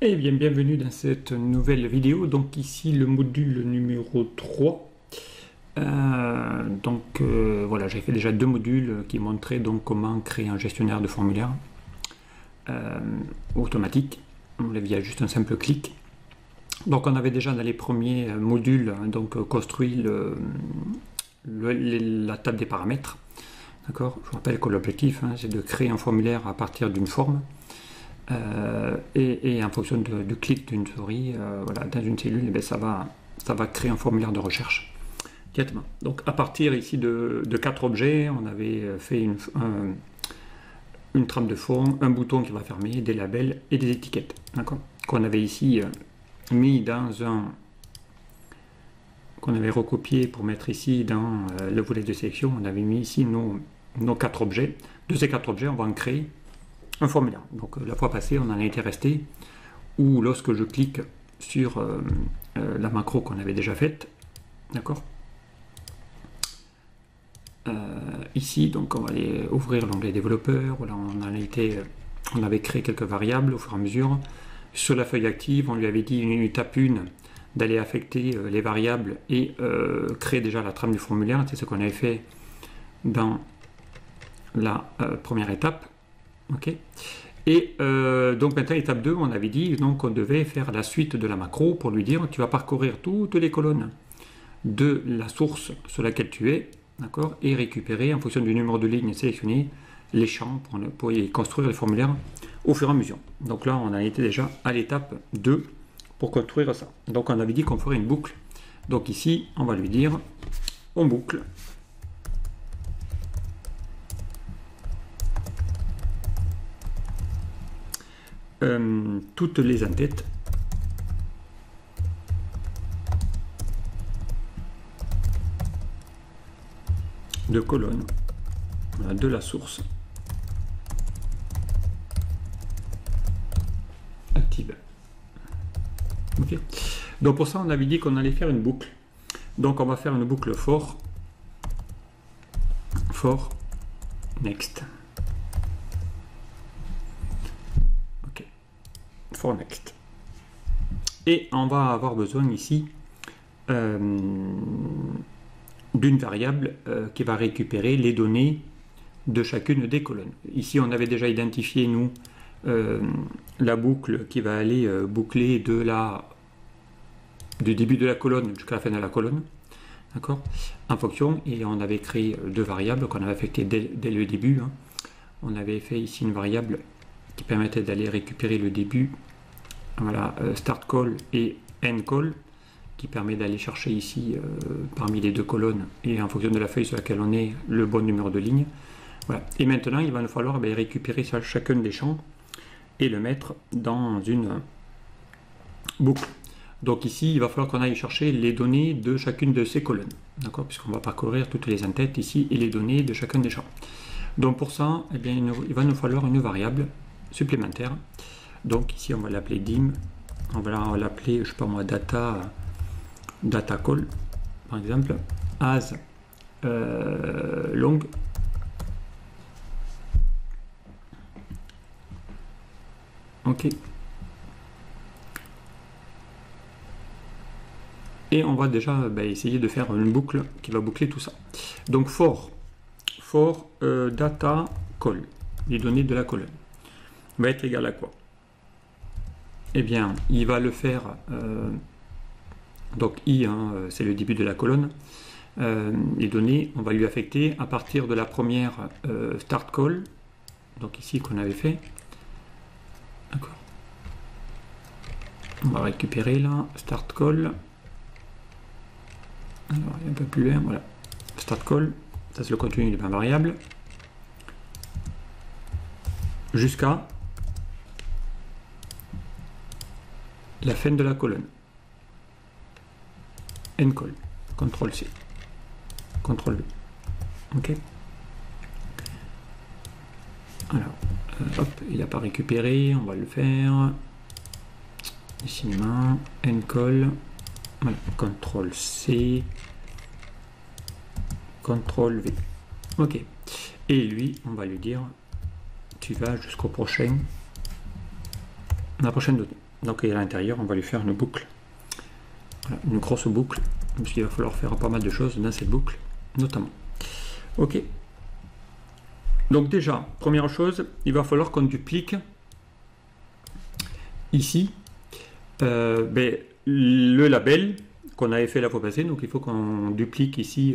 Eh bien, bienvenue dans cette nouvelle vidéo. Donc ici le module numéro 3. Voilà, j'ai fait déjà deux modules qui montraient donc comment créer un gestionnaire de formulaire automatique. On l'a via juste un simple clic. Donc on avait déjà dans les premiers modules donc construit la table des paramètres. D'accord. Je vous rappelle que l'objectif c'est de créer un formulaire à partir d'une forme. Et en fonction du clic d'une souris voilà, dans une cellule, eh bien, ça va créer un formulaire de recherche directement. Donc à partir ici de 4 objets, on avait fait une trame de fond, un bouton qui va fermer, des labels et des étiquettes, d'accord, qu'on avait ici mis dans un, qu'on avait recopié pour mettre ici dans le volet de sélection. On avait mis ici nos 4 objets. De ces 4 objets, on va en créer un formulaire. Donc la fois passée, on en a été resté où lorsque je clique sur la macro qu'on avait déjà faite, d'accord, ici donc on va aller ouvrir l'onglet développeur. Voilà, on avait créé quelques variables au fur et à mesure. Sur la feuille active, on lui avait dit une étape 1 d'aller affecter les variables et créer déjà la trame du formulaire. C'est ce qu'on avait fait dans la première étape. Ok. Et donc maintenant, étape 2, on avait dit qu'on devait faire la suite de la macro pour lui dire tu vas parcourir toutes les colonnes de la source sur laquelle tu es, d'accord, et récupérer en fonction du numéro de ligne sélectionné les champs pour y construire les formulaires au fur et à mesure. Donc là, on a été déjà à l'étape 2 pour construire ça. Donc on avait dit qu'on ferait une boucle. Donc ici, on va lui dire on boucle. Toutes les entêtes de colonnes de la source active. Okay. Donc pour ça, on avait dit qu'on allait faire une boucle. Donc on va faire une boucle for next. For next. Et on va avoir besoin ici d'une variable qui va récupérer les données de chacune des colonnes. Ici, on avait déjà identifié, nous, la boucle qui va aller boucler du début de la colonne jusqu'à la fin de la colonne, d'accord, en fonction, et on avait créé deux variables qu'on avait affectées dès le début, hein. On avait fait ici une variable qui permettait d'aller récupérer le début, voilà, start call et end call, qui permet d'aller chercher ici parmi les deux colonnes et en fonction de la feuille sur laquelle on est le bon numéro de ligne. Voilà. Et maintenant, il va nous falloir récupérer chacun des champs et le mettre dans une boucle. Donc ici, il va falloir qu'on aille chercher les données de chacune de ces colonnes, d'accord, puisqu'on va parcourir toutes les entêtes ici et les données de chacun des champs. Donc pour ça, eh bien, il va nous falloir une variable supplémentaire. Donc ici on va l'appeler dim, on va l'appeler, je sais pas moi, data call par exemple, as long, ok, et on va déjà essayer de faire une boucle qui va boucler tout ça. Donc for data call, les données de la colonne, va être égal à quoi? Eh bien, il va le faire, donc i, hein, c'est le début de la colonne, les données, on va lui affecter à partir de la première start call, donc ici qu'on avait fait, d'accord, on va récupérer là, start call, alors il est un peu plus loin, voilà, start call, ça c'est le contenu de ma variable, jusqu'à la fin de la colonne. End call. Ctrl C. Ctrl V. Ok. Alors, hop, il n'a pas récupéré. On va le faire. Ici, main. End call. Voilà. Ctrl C. Ctrl V. Ok. Et lui, on va lui dire tu vas jusqu'au prochain, la prochaine donnée. Donc et à l'intérieur on va lui faire une boucle, voilà, une grosse boucle, parce qu'il va falloir faire pas mal de choses dans cette boucle notamment. Ok, donc déjà première chose, il va falloir qu'on duplique ici le label qu'on avait fait la fois passée. Donc il faut qu'on duplique ici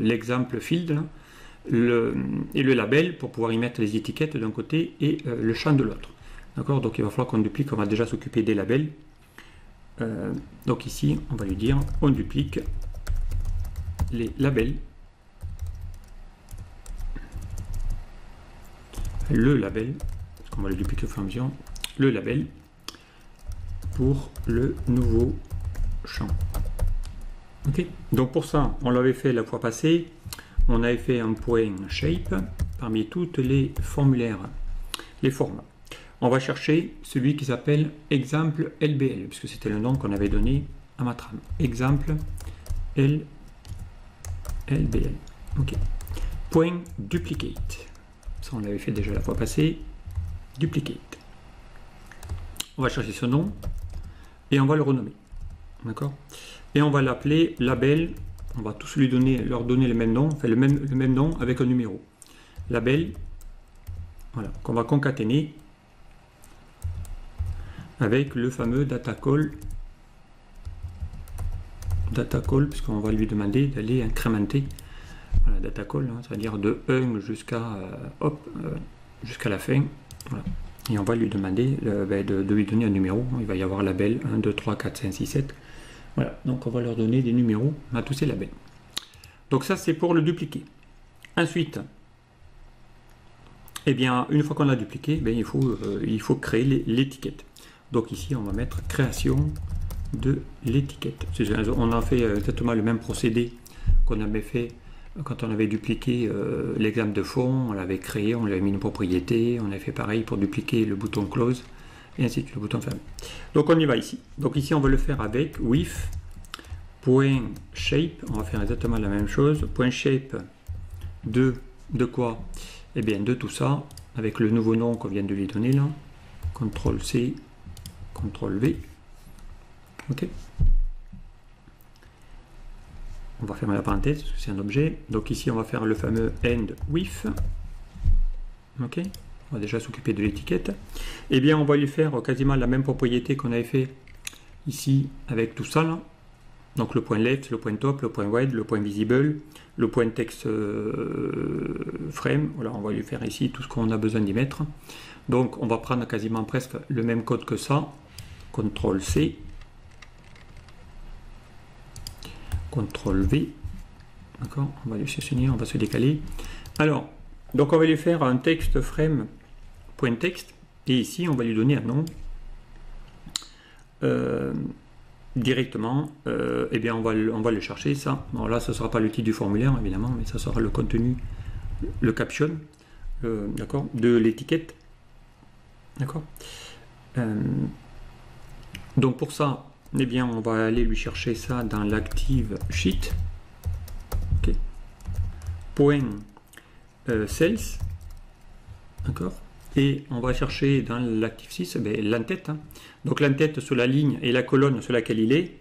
l'exemple field hein, et le label pour pouvoir y mettre les étiquettes d'un côté et le champ de l'autre. D'accord, donc il va falloir qu'on duplique, on va déjà s'occuper des labels. Donc ici, on va lui dire, on duplique les labels. Le label, parce qu'on va le dupliquer au fur et à mesure. Le label pour le nouveau champ. Ok, donc pour ça, on l'avait fait la fois passée. On avait fait un point shape parmi toutes les formulaires, les formes. On va chercher celui qui s'appelle exemple LBL, puisque c'était le nom qu'on avait donné à Matram. Exemple LBL. Ok. Point duplicate. Ça, on l'avait fait déjà la fois passée. Duplicate. On va chercher ce nom et on va le renommer. D'accord? Et on va l'appeler label. On va tous leur donner le même nom, enfin le même nom avec un numéro. Label. Voilà. Qu'on va concaténer avec le fameux data call, puisqu'on va lui demander d'aller incrémenter, voilà, data call, hein, c'est-à-dire de 1 jusqu'à la fin, voilà. Et on va lui demander de lui donner un numéro. Il va y avoir label 1, 2, 3, 4, 5, 6, 7, voilà, donc on va leur donner des numéros à tous ces labels. Donc ça c'est pour le dupliquer. Ensuite, eh bien, une fois qu'on l'a dupliqué, ben, il faut créer l'étiquette. Donc ici, on va mettre création de l'étiquette. On a fait exactement le même procédé qu'on avait fait quand on avait dupliqué l'exemple de fond. On l'avait créé, on lui avait mis une propriété. On avait fait pareil pour dupliquer le bouton close et ainsi de suite, le bouton ferme. Donc on y va ici. Donc ici, on va le faire avec with.shape. On va faire exactement la même chose. .shape de quoi? Eh bien, de tout ça, avec le nouveau nom qu'on vient de lui donner là. CTRL C. CTRL V. Ok. On va fermer la parenthèse parce que c'est un objet. Donc ici on va faire le fameux end with. Ok. On va déjà s'occuper de l'étiquette. Et bien on va lui faire quasiment la même propriété qu'on avait fait ici avec tout ça là. Donc le point left, le point top, le point wide, le point visible, le point text frame. Voilà, on va lui faire ici tout ce qu'on a besoin d'y mettre. Donc on va prendre quasiment presque le même code que ça. CTRL C. CTRL V. D'accord, on va lui sélectionner, on va se décaler. Alors, donc on va lui faire un text frame point text. Et ici, on va lui donner un nom. Directement, eh bien on va le chercher ça. Bon, là ce sera pas l'outil du formulaire évidemment, mais ça sera le contenu, le caption, d'accord, de l'étiquette, d'accord. Donc pour ça, eh bien on va aller lui chercher ça dans l'active sheet. Ok. Point sales, d'accord. Et on va chercher dans l'active 6 l'entête. Hein. Donc l'entête sur la ligne et la colonne sur laquelle il est.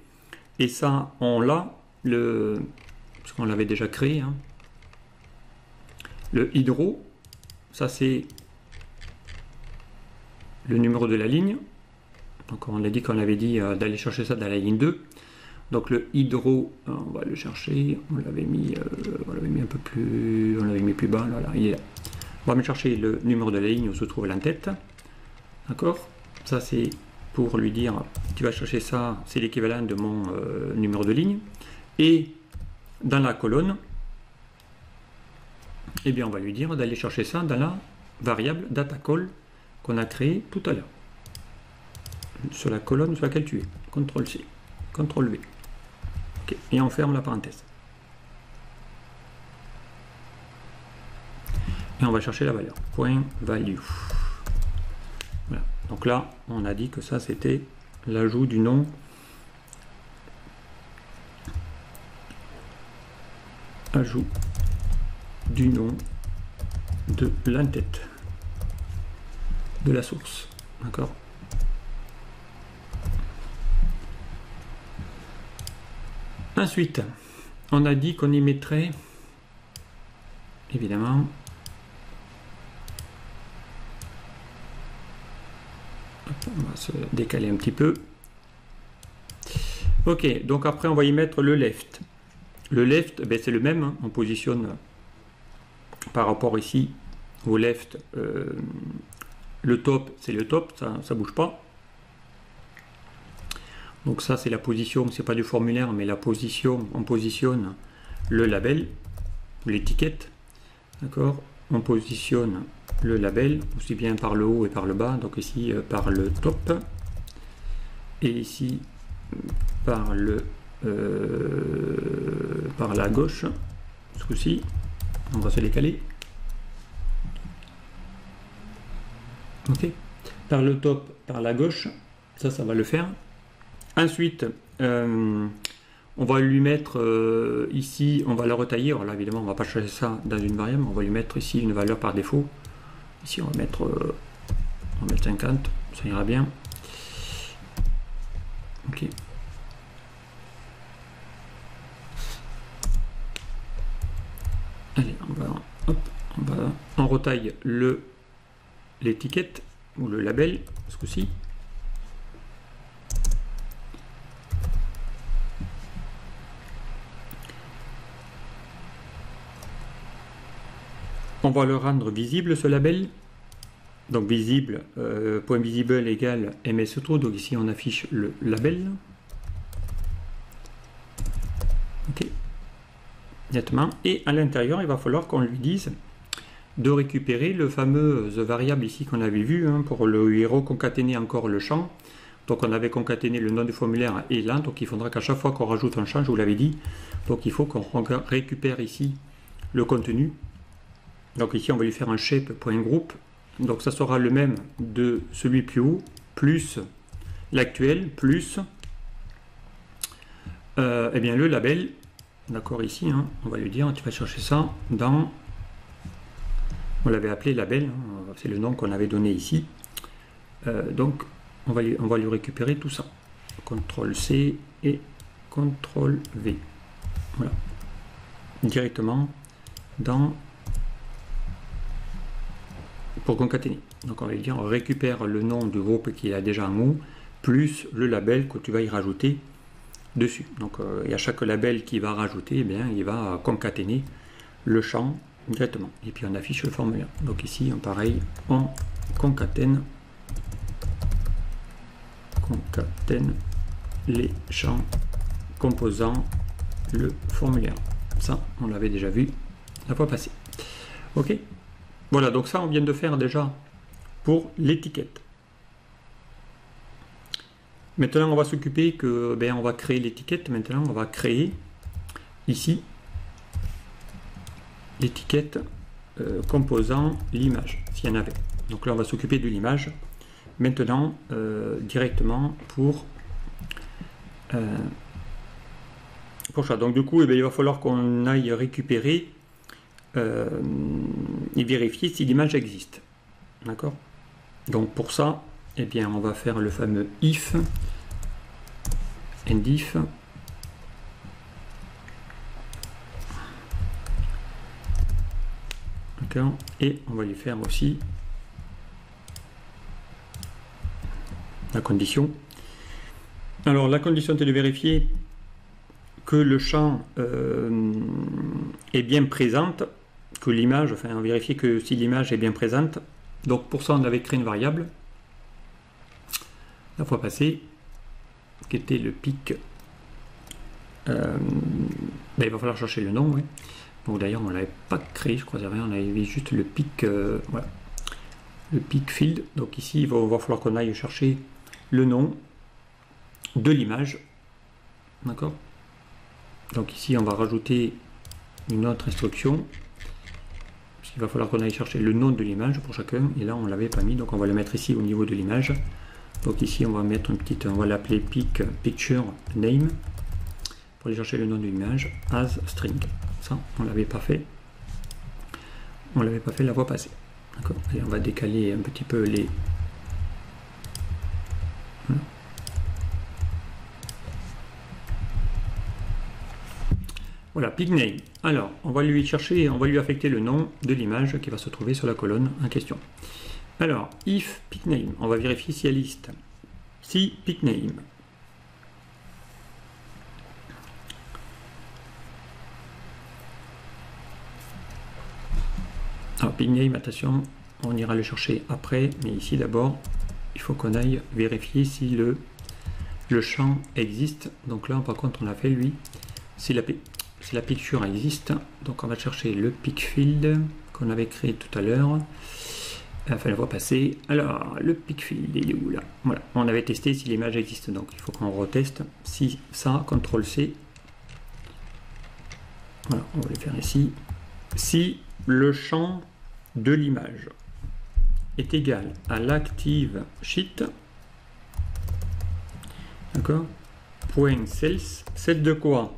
Et ça, on l'a, parce qu'on l'avait déjà créé. Hein. Le hydro, ça c'est le numéro de la ligne. Donc on a dit qu'on avait dit d'aller chercher ça dans la ligne 2. Donc le hydro, on va le chercher. On l'avait mis un peu plus. On l'avait mis plus bas. Là, il est là. On va me chercher le numéro de la ligne où se trouve l'entête. D'accord? Ça, c'est pour lui dire, tu vas chercher ça, c'est l'équivalent de mon numéro de ligne. Et dans la colonne, eh bien, on va lui dire d'aller chercher ça dans la variable DataCall qu'on a créée tout à l'heure. Sur la colonne sur laquelle tu es. CTRL C, CTRL V. Okay. Et on ferme la parenthèse. Et on va chercher la valeur, point value. Voilà. Donc là, on a dit que ça, c'était l'ajout du nom. Ajout du nom de l'entête de la source. D'accord? Ensuite, on a dit qu'on y mettrait, évidemment, on va se décaler un petit peu. Ok, donc après on va y mettre le left. Le left, ben c'est le même, hein. On positionne par rapport ici au left, le top, c'est le top, ça ne bouge pas. Donc ça c'est la position, c'est pas du formulaire, mais la position, on positionne le label, l'étiquette, d'accord? On positionne le label, aussi bien par le haut et par le bas, donc ici par le top, et ici par le par la gauche, ce coup-ci, on va se décaler. Ok, par le top, par la gauche, ça va le faire. Ensuite, on va lui mettre ici, on va la retailler. Alors là, évidemment, on ne va pas changer ça dans une variable, on va lui mettre ici une valeur par défaut. Ici, on va mettre 50, ça ira bien. Ok. Allez, on retaille l'étiquette ou le label, ce coup-ci. On va le rendre visible, ce label. Donc visible, point visible égale ms_true. Donc ici on affiche le label. Ok, nettement. Et à l'intérieur, il va falloir qu'on lui dise de récupérer le fameux variable ici qu'on avait vu, hein, pour lui reconcaténer encore le champ. Donc on avait concaténé le nom du formulaire et là, donc il faudra qu'à chaque fois qu'on rajoute un champ, je vous l'avais dit, donc il faut qu'on récupère ici le contenu. Donc ici on va lui faire un shape.group, donc ça sera le même de celui plus haut, plus l'actuel, plus eh bien le label, d'accord, ici, hein, on va lui dire, tu vas chercher ça dans, on l'avait appelé label, hein, c'est le nom qu'on avait donné ici, donc on va lui récupérer tout ça, CTRL C et CTRL V, voilà, directement dans, pour concaténer. Donc on va lui dire, on récupère le nom du groupe qu'il a déjà en haut, plus le label que tu vas y rajouter dessus. Donc il y a chaque label qui va rajouter, eh bien, il va concaténer le champ directement. Et puis on affiche le formulaire. Donc ici, pareil, on concatène les champs composant le formulaire. Ça, on l'avait déjà vu la fois passée. Ok ? Voilà, donc ça on vient de faire déjà pour l'étiquette. Maintenant on va s'occuper que, ben, on va créer l'étiquette. Maintenant on va créer ici l'étiquette composant l'image, s'il y en avait. Donc là on va s'occuper de l'image. Maintenant directement pour ça. Donc du coup, eh bien, il va falloir qu'on aille récupérer et vérifier si l'image existe, d'accord? Donc pour ça, eh bien, on va faire le fameux if, endif, d'accord, et on va lui faire aussi la condition. Alors la condition, c'est de vérifier que le champ est bien présente, que l'image, enfin on vérifie que si l'image est bien présente. Donc pour ça on avait créé une variable la fois passée qui était le pic, ben, il va falloir chercher le nom, ouais. Donc d'ailleurs on l'avait pas créé, je crois, on avait juste le pic, voilà, le pic field. Donc ici il va falloir qu'on aille chercher le nom de l'image, d'accord. Donc ici on va rajouter une autre instruction. Il va falloir qu'on aille chercher le nom de l'image pour chacun, et là on l'avait pas mis, donc on va le mettre ici au niveau de l'image. Donc ici on va mettre une petite, on va l'appeler picture name pour aller chercher le nom de l'image as string. Ça on l'avait pas fait, on l'avait pas fait la fois passée, d'accord. Et on va décaler un petit peu les, voilà. Voilà, pig name. Alors, on va lui chercher, on va lui affecter le nom de l'image qui va se trouver sur la colonne en question. Alors, if pig name, on va vérifier si elle liste. Si pig name. Alors, pig name, attention, on ira le chercher après, mais ici d'abord, il faut qu'on aille vérifier si le champ existe. Donc là, par contre, on l'a fait lui. Si la picture existe, donc on va chercher le pic field qu'on avait créé tout à l'heure. Enfin, la voie passer. Alors, le pic field, il est où là? Voilà, on avait testé si l'image existe, donc il faut qu'on reteste. Si ça, CTRL C. Voilà, on va le faire ici. Si le champ de l'image est égal à l'active sheet, d'accord, point sales, c'est de quoi?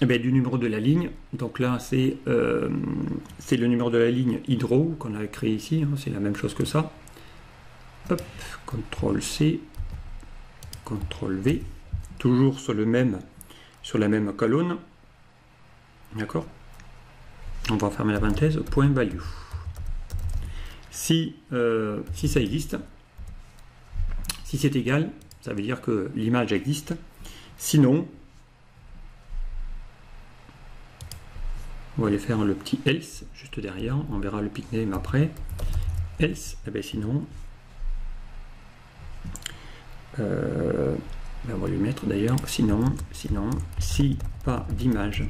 Eh bien, du numéro de la ligne, donc là c'est le numéro de la ligne hydro qu'on a créé ici, hein, c'est la même chose que ça. Hop, CTRL C, CTRL V, toujours sur le même, sur la même colonne, d'accord. On va fermer la parenthèse, point value. Si ça existe, si c'est égal, ça veut dire que l'image existe, sinon on va aller faire le petit else juste derrière, on verra le pic name après. Else, eh bien sinon, ben on va lui mettre d'ailleurs, sinon, si pas d'image,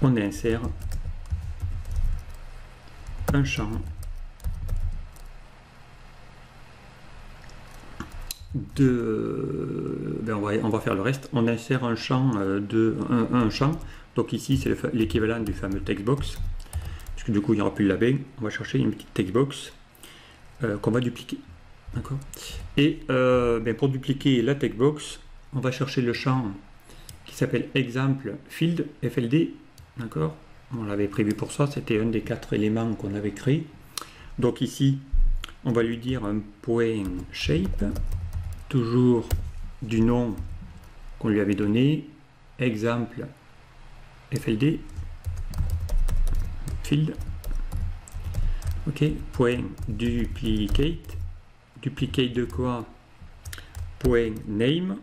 on insère un champ de, ben on va faire le reste, on insère un champ de un champ, donc ici c'est l'équivalent du fameux textbox, parce que du coup il n'y aura plus le label, on va chercher une petite textbox qu'on va dupliquer, d'accord, et ben pour dupliquer la textbox on va chercher le champ qui s'appelle exemple field FLD, d'accord, on l'avait prévu pour ça, c'était un des 4 éléments qu'on avait créé, donc ici on va lui dire un point shape, toujours du nom qu'on lui avait donné, exemple FLD field, ok, point duplicate, duplicate de quoi? Point name,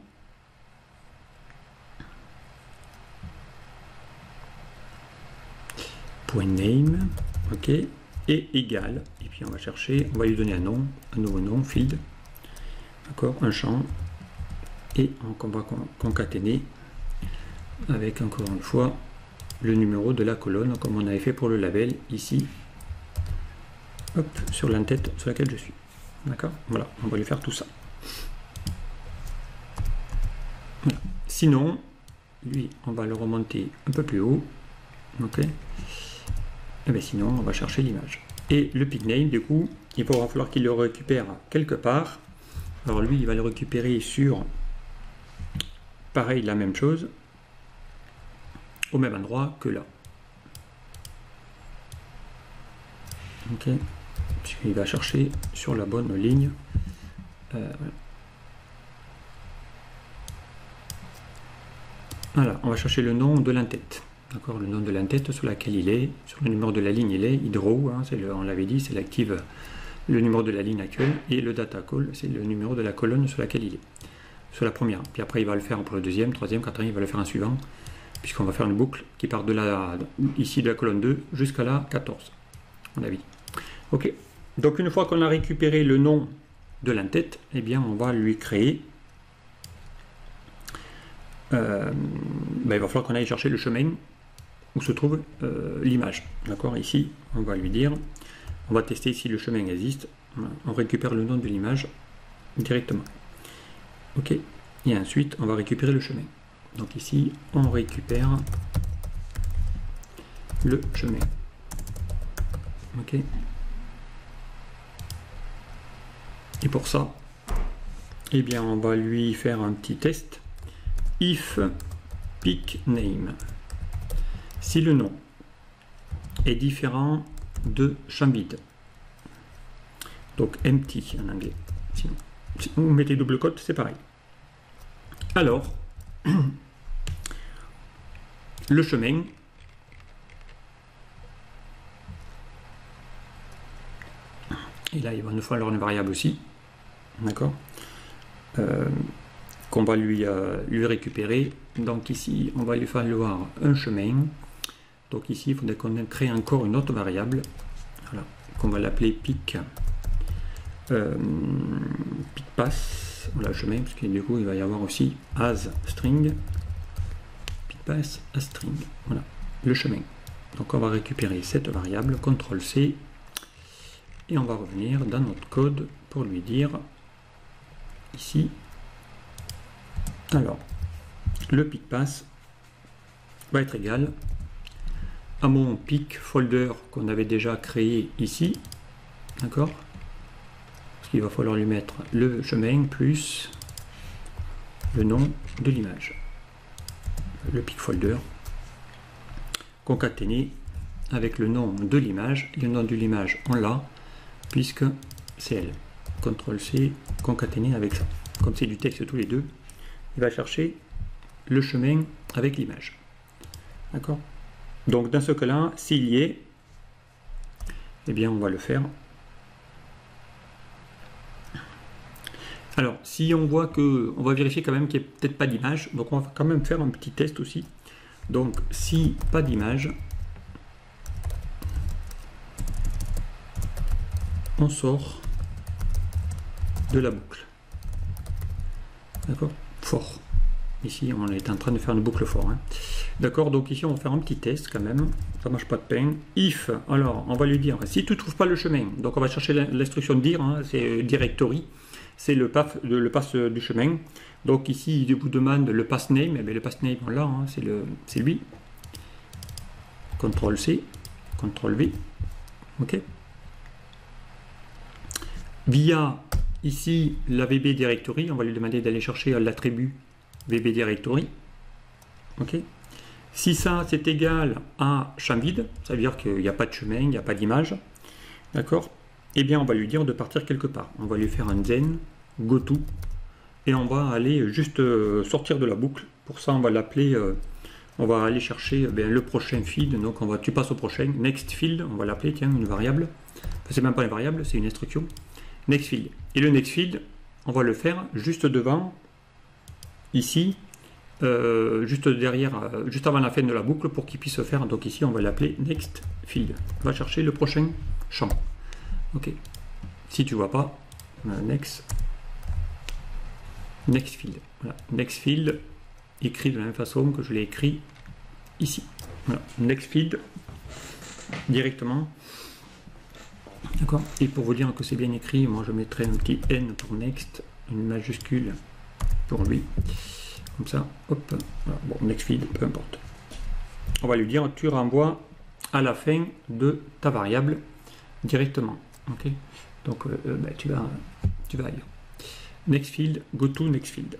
point name, ok, et égal, et puis on va chercher, on va lui donner un nom, un nouveau nom, field, d'accord, un champ, et on va concaténer avec encore une fois le numéro de la colonne comme on avait fait pour le label ici, hop, sur la tête sur laquelle je suis, d'accord, voilà, on va lui faire tout ça, voilà. Sinon lui on va le remonter un peu plus haut, ok, et bien sinon on va chercher l'image et le pig name, du coup il va falloir qu'il le récupère quelque part. Alors lui, il va le récupérer sur, pareil, la même chose, au même endroit que là. Ok, il va chercher sur la bonne ligne. Voilà. Voilà, on va chercher le nom de l'entête. D'accord, le nom de l'entête sur laquelle il est, sur le numéro de la ligne il est, hydro, hein, on l'avait dit, c'est l'active, le numéro de la ligne actuelle, et le data call, c'est le numéro de la colonne sur laquelle il est, sur la première, puis après il va le faire pour le deuxième, troisième, quatrième, il va le faire un suivant, puisqu'on va faire une boucle qui part de la, ici de la colonne 2 jusqu'à la 14, on a vu. Ok, donc une fois qu'on a récupéré le nom de l'entête, eh bien on va lui créer, ben il va falloir qu'on aille chercher le chemin où se trouve l'image, d'accord, ici on va lui dire, on va tester si le chemin existe. On récupère le nom de l'image directement. Ok. Et ensuite, on va récupérer le chemin. Donc ici, on récupère le chemin. Ok. Et pour ça, eh bien, on va lui faire un petit test. If pic name. Si le nom est différent de champ vide donc empty en anglais. Sinon, si vous mettez double cote, c'est pareil. Alors, le chemin, et là il va nous falloir une variable aussi, d'accord, qu'on va lui récupérer. Donc ici on va lui falloir un chemin, donc ici il faudrait qu'on crée encore une autre variable, voilà, qu'on va l'appeler pic, pic pass, voilà, chemin, parce que du coup il va y avoir aussi as string, pic pass as string, voilà, le chemin. Donc on va récupérer cette variable, CTRL C, et on va revenir dans notre code pour lui dire ici, alors le pic pass va être égal à mon pic folder qu'on avait déjà créé ici, d'accord, parce qu'il va falloir lui mettre le chemin plus le nom de l'image, le pic folder concaténé avec le nom de l'image. Le nom de l'image on l'a puisque c'est elle, CTRL C, concaténé avec ça, comme c'est du texte tous les deux, il va chercher le chemin avec l'image, d'accord. Donc dans ce cas là, s'il y est, eh bien on va le faire. Alors si on voit que, on va vérifier quand même qu'il n'y ait peut-être pas d'image, donc on va quand même faire un petit test aussi. Donc si pas d'image, on sort de la boucle, d'accord, fort. Ici on est en train de faire une boucle fort, hein. D'accord, donc ici on va faire un petit test quand même, ça marche pas de pain. If, alors on va lui dire si tu trouves pas le chemin, donc on va chercher l'instruction dire, hein, c'est directory, c'est le pass du chemin. Donc ici il vous demande le pass name, mais le pass name on l'a, hein, c'est lui, CTRL C, CTRL V, ok. Via ici la VB directory, on va lui demander d'aller chercher l'attribut VB directory, ok. Si ça c'est égal à champ vide, ça veut dire qu'il n'y a pas de chemin, il n'y a pas d'image, d'accord, et bien on va lui dire de partir quelque part, on va lui faire un zen goto et on va aller juste sortir de la boucle. Pour ça on va l'appeler, on va aller chercher le prochain field, donc on va, tu passes au prochain, next field, on va l'appeler, tiens, une variable, enfin, c'est même pas une variable, c'est une instruction, next field. Et le next field on va le faire juste devant ici, juste derrière, juste avant la fin de la boucle, pour qu'il puisse se faire. Donc ici on va l'appeler next field, on va chercher le prochain champ, ok. Si tu vois pas, next field, voilà, next field écrit de la même façon que je l'ai écrit ici, voilà, next field directement, d'accord. Et pour vous dire que c'est bien écrit, moi je mettrai un petit n pour next, une majuscule pour lui, comme ça, hop, voilà. Bon, next field, peu importe, on va lui dire tu renvoies à la fin de ta variable directement, ok. Donc tu vas aller next field, go to next field,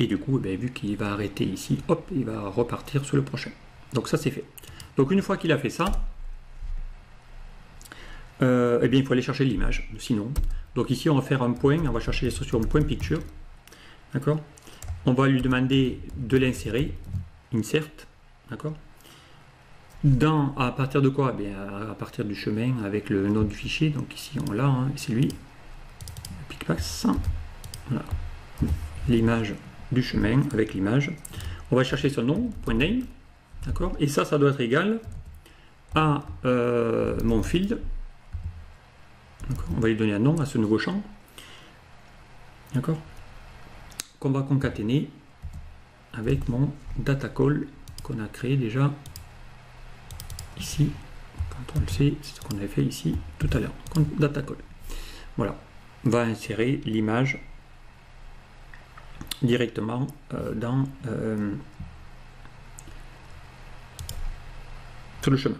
et du coup vu qu'il va arrêter ici, hop, il va repartir sur le prochain. Donc ça c'est fait. Donc une fois qu'il a fait ça, il faut aller chercher l'image, sinon. Donc ici on va faire un point, on va chercher l'instruction point picture, d'accord, on va lui demander de l'insérer, insert, d'accord, dans, à partir de quoi, à partir du chemin avec le nom du fichier. Donc ici on l'a, hein, c'est lui, pic pass, voilà, l'image du chemin avec l'image, on va chercher son nom, point name, d'accord, et ça, ça doit être égal à mon field. On va lui donner un nom à ce nouveau champ, d'accord, qu'on va concaténer avec mon data call qu'on a créé déjà ici. CTRL C, c'est ce qu'on avait fait ici tout à l'heure. Data call. Voilà, on va insérer l'image directement dans sur le chemin.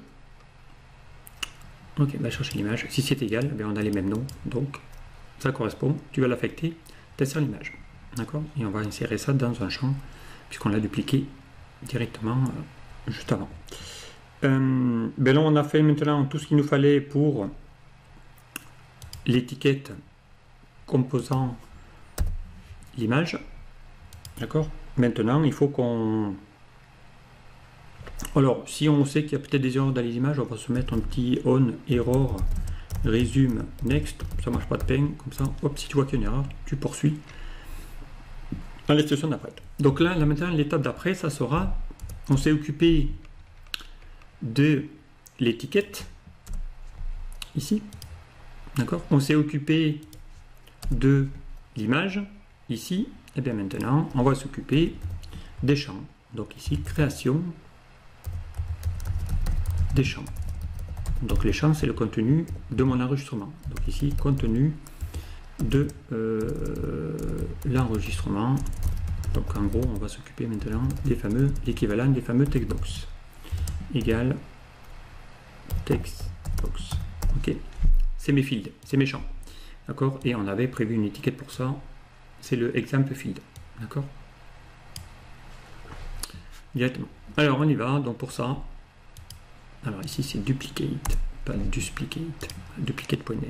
Ok, on va chercher l'image. Si c'est égal, on a les mêmes noms, donc ça correspond. Tu vas l'affecter, t'insères l'image, d'accord, et on va insérer ça dans un champ puisqu'on l'a dupliqué directement juste avant. Là, on a fait maintenant tout ce qu'il nous fallait pour l'étiquette composant l'image. D'accord? Maintenant, il faut qu'on... Alors, si on sait qu'il y a peut-être des erreurs dans les images, on va se mettre un petit on error resume next. Ça marche pas de peine. Comme ça, hop, si tu vois qu'il y a une erreur, tu poursuis dans la session d'après. Donc là, maintenant, l'étape d'après, ça sera... On s'est occupé de l'étiquette, ici, d'accord? On s'est occupé de l'image, ici, et bien maintenant, on va s'occuper des champs. Donc ici, création des champs. Donc les champs, c'est le contenu de mon enregistrement. Donc ici, contenu de l'enregistrement. Donc en gros, on va s'occuper maintenant des fameux, l'équivalent des fameux textbox. Égal textbox. Ok. C'est mes fields, c'est mes champs. D'accord. Et on avait prévu une étiquette pour ça. C'est le exemple field. D'accord. Directement. Alors on y va. Donc pour ça, alors ici c'est duplicate, pas duplicate, duplicate.name.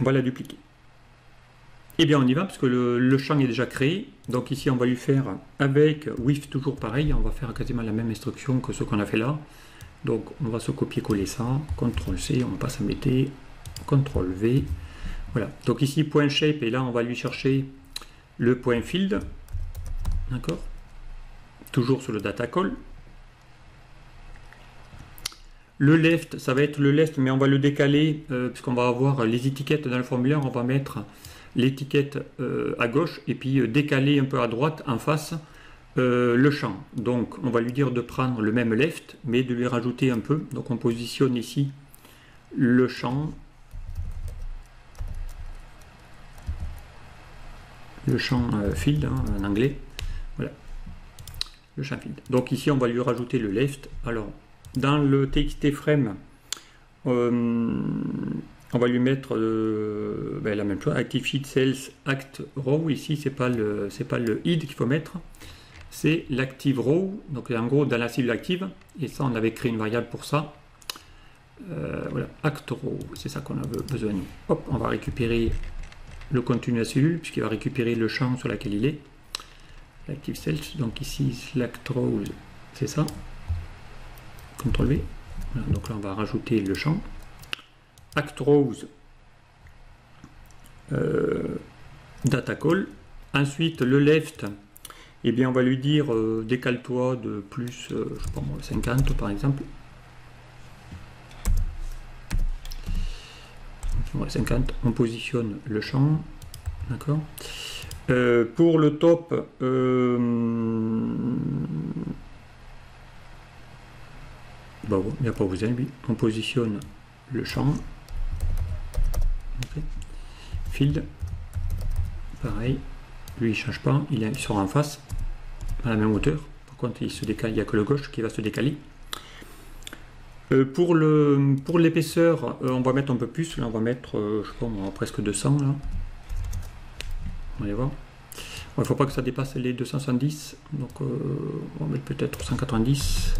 On va la dupliquer. Eh bien on y va parce que le champ est déjà créé, donc ici on va lui faire avec with toujours pareil, on va faire quasiment la même instruction que ce qu'on a fait là, donc on va se copier-coller ça, CTRL C, on va pas s'embêter, CTRL V, voilà, donc ici point shape et là on va lui chercher le point field, d'accord, toujours sur le data call. Le left, ça va être le left mais on va le décaler puisqu'on va avoir les étiquettes dans le formulaire, on va mettre l'étiquette à gauche et puis décaler un peu à droite en face le champ. Donc on va lui dire de prendre le même left mais de lui rajouter un peu. Donc on positionne ici le champ. Le champ field hein, en anglais. Voilà. Le champ field. Donc ici on va lui rajouter le left. Alors dans le txt frame on va lui mettre ben, la même chose, active sheet sales act row. Ici c'est pas le id qu'il faut mettre, c'est l'active row. Donc en gros dans la cible active, et ça on avait créé une variable pour ça. Voilà, act row, c'est ça qu'on a besoin. Hop, on va récupérer le contenu de la cellule puisqu'il va récupérer le champ sur lequel il est. L'active sales, donc ici l'act row, c'est ça. CTRL V. Voilà, donc là on va rajouter le champ. Act rows data call. Ensuite le left, et eh bien on va lui dire décale-toi de plus je pense 50 par exemple. Voilà, 50, on positionne le champ, d'accord. Pour le top bah bon, il n'y a pas besoin, lui on positionne le champ, okay. Field, pareil, lui il change pas, il sera en face, à la même hauteur, par contre il se décale, il n'y a que le gauche qui va se décaler. Pour l'épaisseur, on va mettre un peu plus, là on va mettre je sais pas, on va presque 200 là, on va voir, il ne faut pas que ça dépasse les 270, donc on va mettre peut-être 190,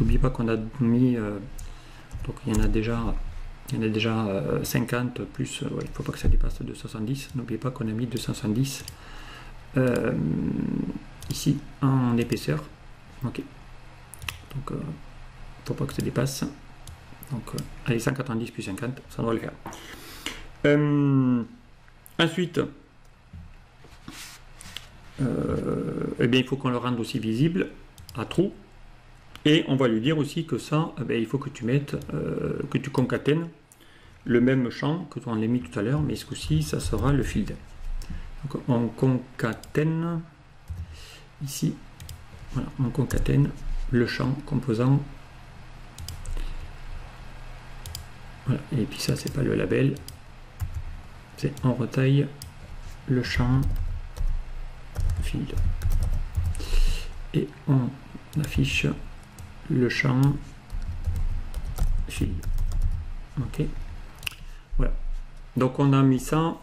n'oubliez pas qu'on a mis, donc il y en a déjà 50 plus, ouais, il ne faut pas que ça dépasse 270. N'oubliez pas qu'on a mis 270 ici en épaisseur. Ok. Donc il ne faut pas que ça dépasse. Donc allez, 190 plus 50, ça doit le faire. Ensuite, eh bien, il faut qu'on le rende aussi visible à trous. Et on va lui dire aussi que ça, eh bien, il faut que tu mettes, que tu concatènes le même champ que tu en as mis tout à l'heure, mais ce coup-ci, ça sera le field. Donc on concatène ici, voilà, on concatène le champ composant. Voilà, et puis ça, c'est pas le label, c'est on retaille le champ field et on affiche le champ field. Ok, voilà, donc on a mis ça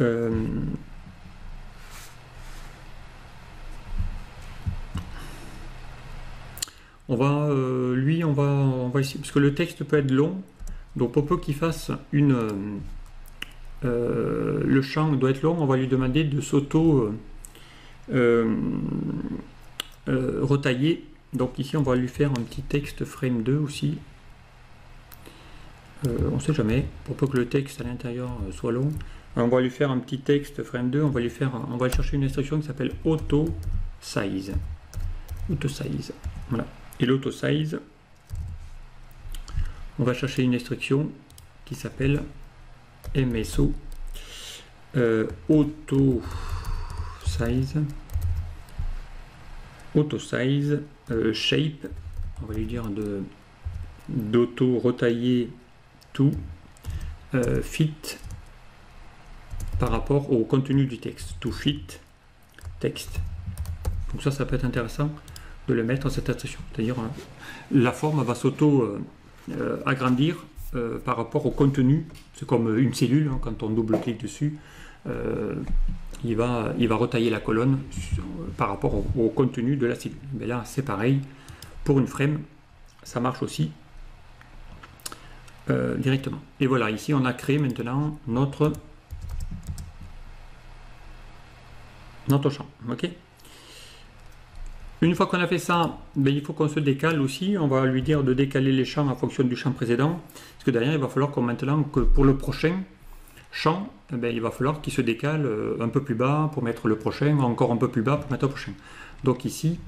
on va lui on va essayer parce que le texte peut être long, Donc pour peu qu'il fasse une... le champ doit être long, on va lui demander de s'auto retailler. Donc ici on va lui faire un petit texte frame 2 aussi. On ne sait jamais, pour peu que le texte à l'intérieur soit long. On va lui faire un petit texte frame 2, on va chercher une instruction qui s'appelle auto size. Auto size. Voilà. Et l'auto size, on va chercher une instruction qui s'appelle MSO auto size shape, on va lui dire de d'auto retailler tout fit par rapport au contenu du texte, tout fit texte. Donc ça peut être intéressant de le mettre dans cette instruction, c'est-à-dire la forme va s'auto agrandir par rapport au contenu. C'est comme une cellule, hein, quand on double-clique dessus, il va retailler la colonne par rapport au contenu de la cellule. Mais là c'est pareil, pour une frame, ça marche aussi directement. Et voilà, ici on a créé maintenant notre champ. Ok. Une fois qu'on a fait ça, ben, il faut qu'on se décale aussi. On va lui dire de décaler les champs en fonction du champ précédent. Parce que derrière, il va falloir que pour le prochain champ, ben, il va falloir qu'il se décale un peu plus bas pour mettre le prochain, encore un peu plus bas pour mettre le prochain. Donc ici,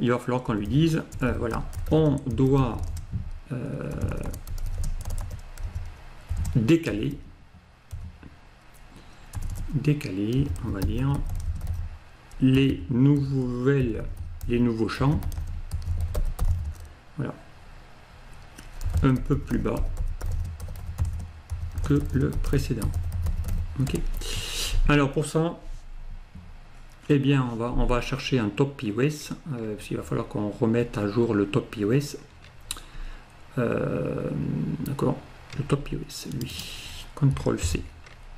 il va falloir qu'on lui dise, voilà, on doit décaler, on va dire, les nouveaux champs, voilà, un peu plus bas que le précédent. Ok. Alors pour ça, eh bien on va chercher un top POS, parce qu'il va falloir qu'on remette à jour le top POS. D'accord, le top POS, lui, CTRL C,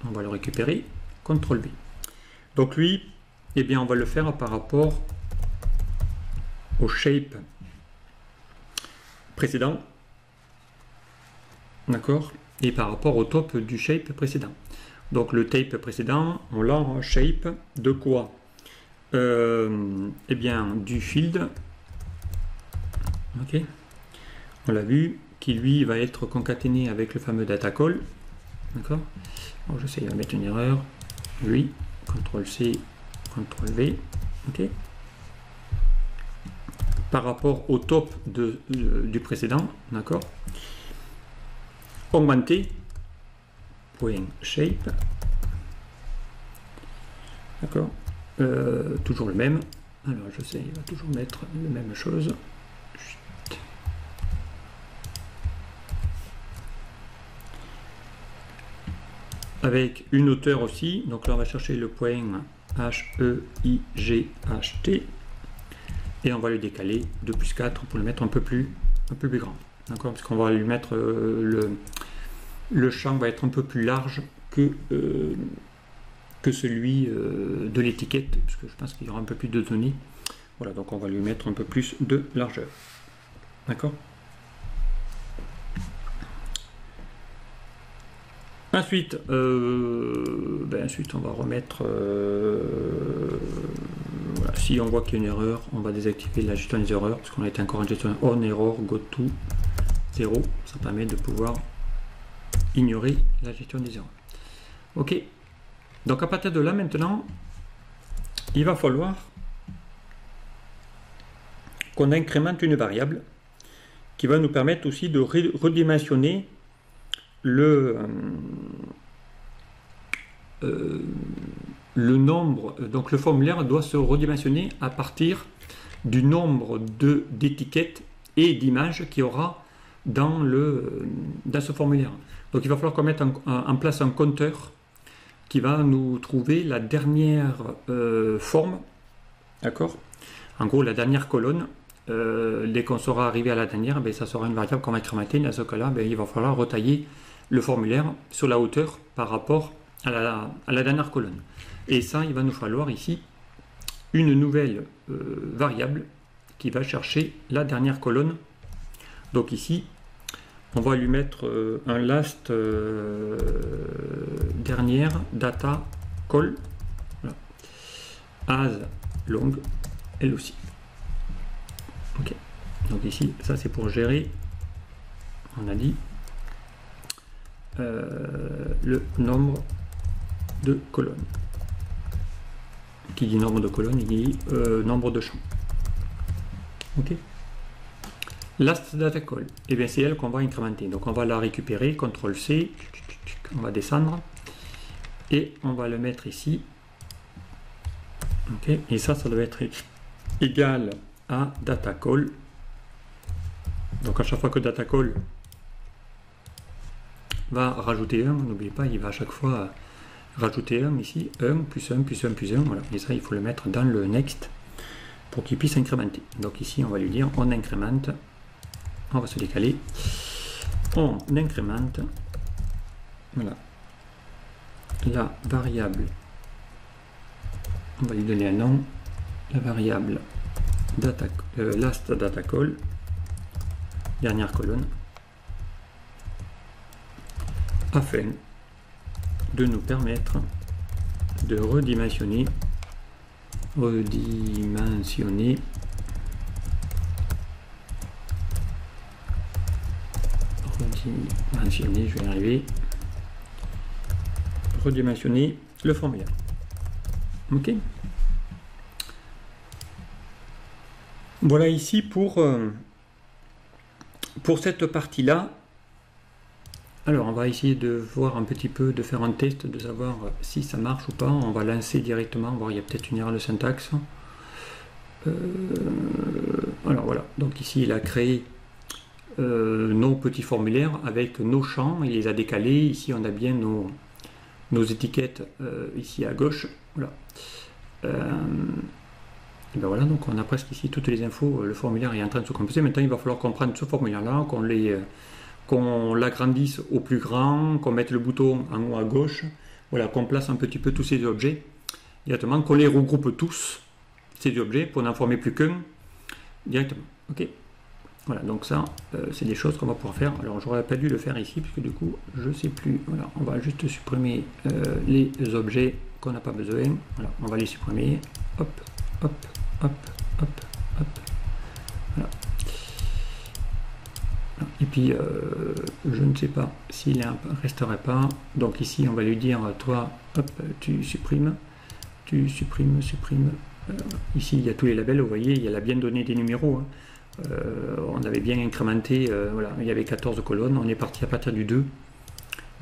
on va le récupérer, CTRL V. Donc lui, eh bien on va le faire par rapport au shape précédent, d'accord, et par rapport au top du shape précédent. Donc le tape précédent, on l'a en shape de quoi? Eh bien du field, ok, on l'a vu, qui lui va être concaténé avec le fameux data call, d'accord. Bon, j'essaye de mettre une erreur, lui, CTRL C, CTRL V, ok. Par rapport au top du précédent, d'accord, augmenter point shape, d'accord, toujours le même. Alors je sais, il va toujours mettre la même chose. Chut. Avec une hauteur aussi, donc là on va chercher le point H-E-I-G-H-T. Et on va le décaler 2 + 4 pour le mettre un peu plus grand. D'accord, parce qu'on va lui mettre le champ va être un peu plus large que celui de l'étiquette, parce que je pense qu'il y aura un peu plus de données. Voilà, donc on va lui mettre un peu plus de largeur. D'accord. Ensuite, on va remettre. Voilà, si on voit qu'il y a une erreur, on va désactiver la gestion des erreurs, parce qu'on a été encore en gestion on error go to 0. Ça permet de pouvoir ignorer la gestion des erreurs. Ok. Donc à partir de là maintenant, il va falloir qu'on incrémente une variable qui va nous permettre aussi de redimensionner le nombre. Donc le formulaire doit se redimensionner à partir du nombre d'étiquettes et d'images qu'il y aura dans ce formulaire. Donc il va falloir qu'on mette en place un compteur qui va nous trouver la dernière forme, d'accord, en gros la dernière colonne. Dès qu'on sera arrivé à la dernière, ben, ça sera une variable qu'on va incrémenter. Dans ce cas là ben, il va falloir retailler le formulaire sur la hauteur par rapport à la dernière colonne. Et ça, il va nous falloir ici une nouvelle variable qui va chercher la dernière colonne. Donc ici, on va lui mettre un last dernière data call, voilà, as long, elle aussi. Ok, donc ici ça c'est pour gérer, on a dit, le nombre de colonnes. Qui dit nombre de colonnes, il dit nombre de champs. Ok. Last data call, et bien c'est elle qu'on va incrémenter. Donc on va la récupérer, CTRL C, on va descendre et on va le mettre ici. Ok. Et ça, ça doit être égal à data call. Donc à chaque fois que data call va rajouter 1, n'oubliez pas, il va à chaque fois rajouter 1 ici, 1 plus 1 plus 1 plus 1, voilà, et ça il faut le mettre dans le next pour qu'il puisse incrémenter. Donc ici on va lui dire on incrémente, on va se décaler, on incrémente, voilà, la variable, on va lui donner un nom, la variable data, last data call, dernière colonne, afin de nous permettre de redimensionner je vais y arriver, redimensionner le formulaire. Ok, voilà ici pour cette partie là. Alors on va essayer de voir un petit peu, de faire un test, de savoir si ça marche ou pas. On va lancer directement, voir, il y a peut-être une erreur de syntaxe. Alors voilà, donc ici il a créé nos petits formulaires avec nos champs, il les a décalés. Ici on a bien nos étiquettes ici à gauche. Voilà. Et ben voilà, donc on a presque ici toutes les infos, le formulaire est en train de se composer. Maintenant il va falloir qu'on prenne ce formulaire-là, qu'on l'agrandisse au plus grand, qu'on mette le bouton en haut à gauche, voilà, qu'on place un petit peu tous ces objets, directement, qu'on les regroupe tous, ces objets, pour n'en former plus qu'un, directement. Ok. Voilà, donc ça, c'est des choses qu'on va pouvoir faire. Alors, j'aurais pas dû le faire ici, puisque du coup, je sais plus. Voilà, on va juste supprimer les objets qu'on n'a pas besoin. Voilà, on va les supprimer. Hop, hop, hop, hop, hop. Voilà. Et puis je ne sais pas s'il resterait pas, donc ici on va lui dire toi hop, tu supprimes. Ici il y a tous les labels, vous voyez, il a bien donné des numéros, hein. On avait bien incrémenté, voilà, il y avait 14 colonnes, on est parti à partir du 2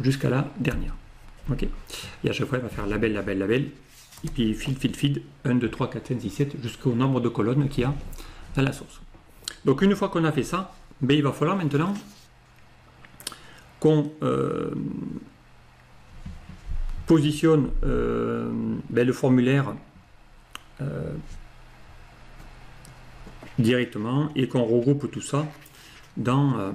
jusqu'à la dernière. Ok, et à chaque fois il va faire label, label, label, et puis feed, feed, feed, 1, 2, 3, 4, 5, 6, 7 jusqu'au nombre de colonnes qu'il y a à la source. Donc une fois qu'on a fait ça, mais il va falloir maintenant qu'on positionne le formulaire directement et qu'on regroupe tout ça dans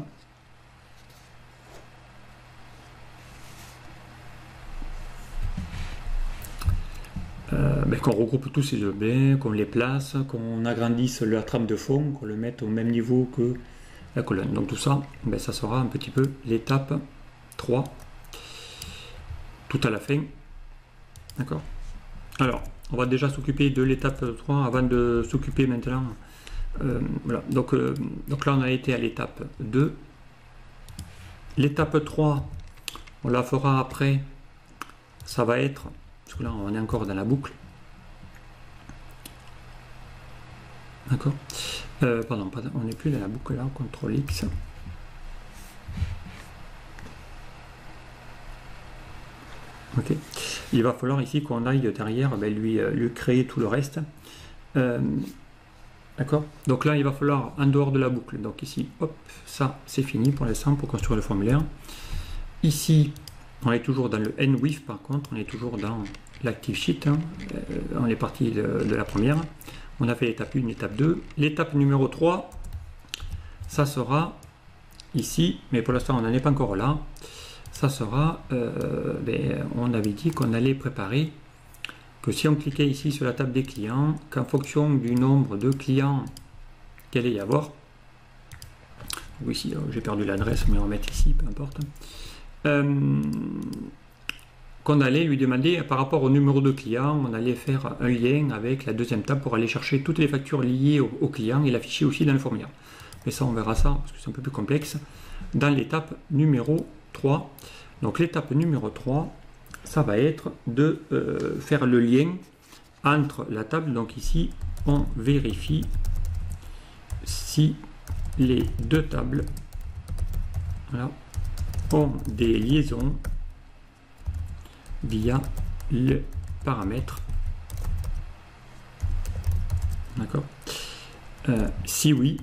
qu'on regroupe tous ces objets, qu'on les place, qu'on agrandisse la trame de fond, qu'on le mette au même niveau que la colonne. Donc tout ça, ben, ça sera un petit peu l'étape 3 tout à la fin, d'accord. Alors on va déjà s'occuper de l'étape 3 avant de s'occuper maintenant voilà. Donc là on a été à l'étape 2, l'étape 3 on la fera après, ça va être, parce que là on est encore dans la boucle, d'accord. Pardon, on n'est plus dans la boucle là, CTRL X. Ok. Il va falloir ici qu'on aille derrière, lui créer tout le reste. D'accord. Donc là, il va falloir en dehors de la boucle. Donc ici, hop, ça c'est fini pour l'instant pour construire le formulaire. Ici, on est toujours dans le NWIF par contre, on est toujours dans l'Active Sheet. Hein. On est parti de la première. On a fait l'étape 1, l'étape 2. L'étape numéro 3, ça sera ici, mais pour l'instant on n'en est pas encore là. Ça sera, on avait dit qu'on allait préparer que si on cliquait ici sur la table des clients, qu'en fonction du nombre de clients qu'il allait y avoir, ou ici, j'ai perdu l'adresse, mais on va mettre ici, peu importe, qu'on allait lui demander par rapport au numéro de client, on allait faire un lien avec la deuxième table pour aller chercher toutes les factures liées au client et l'afficher aussi dans le formulaire. Mais ça, on verra ça, parce que c'est un peu plus complexe, dans l'étape numéro 3. Donc l'étape numéro 3, ça va être de faire le lien entre la table. Donc ici, on vérifie si les deux tables ont des liaisons via le paramètre. D'accord. Si oui,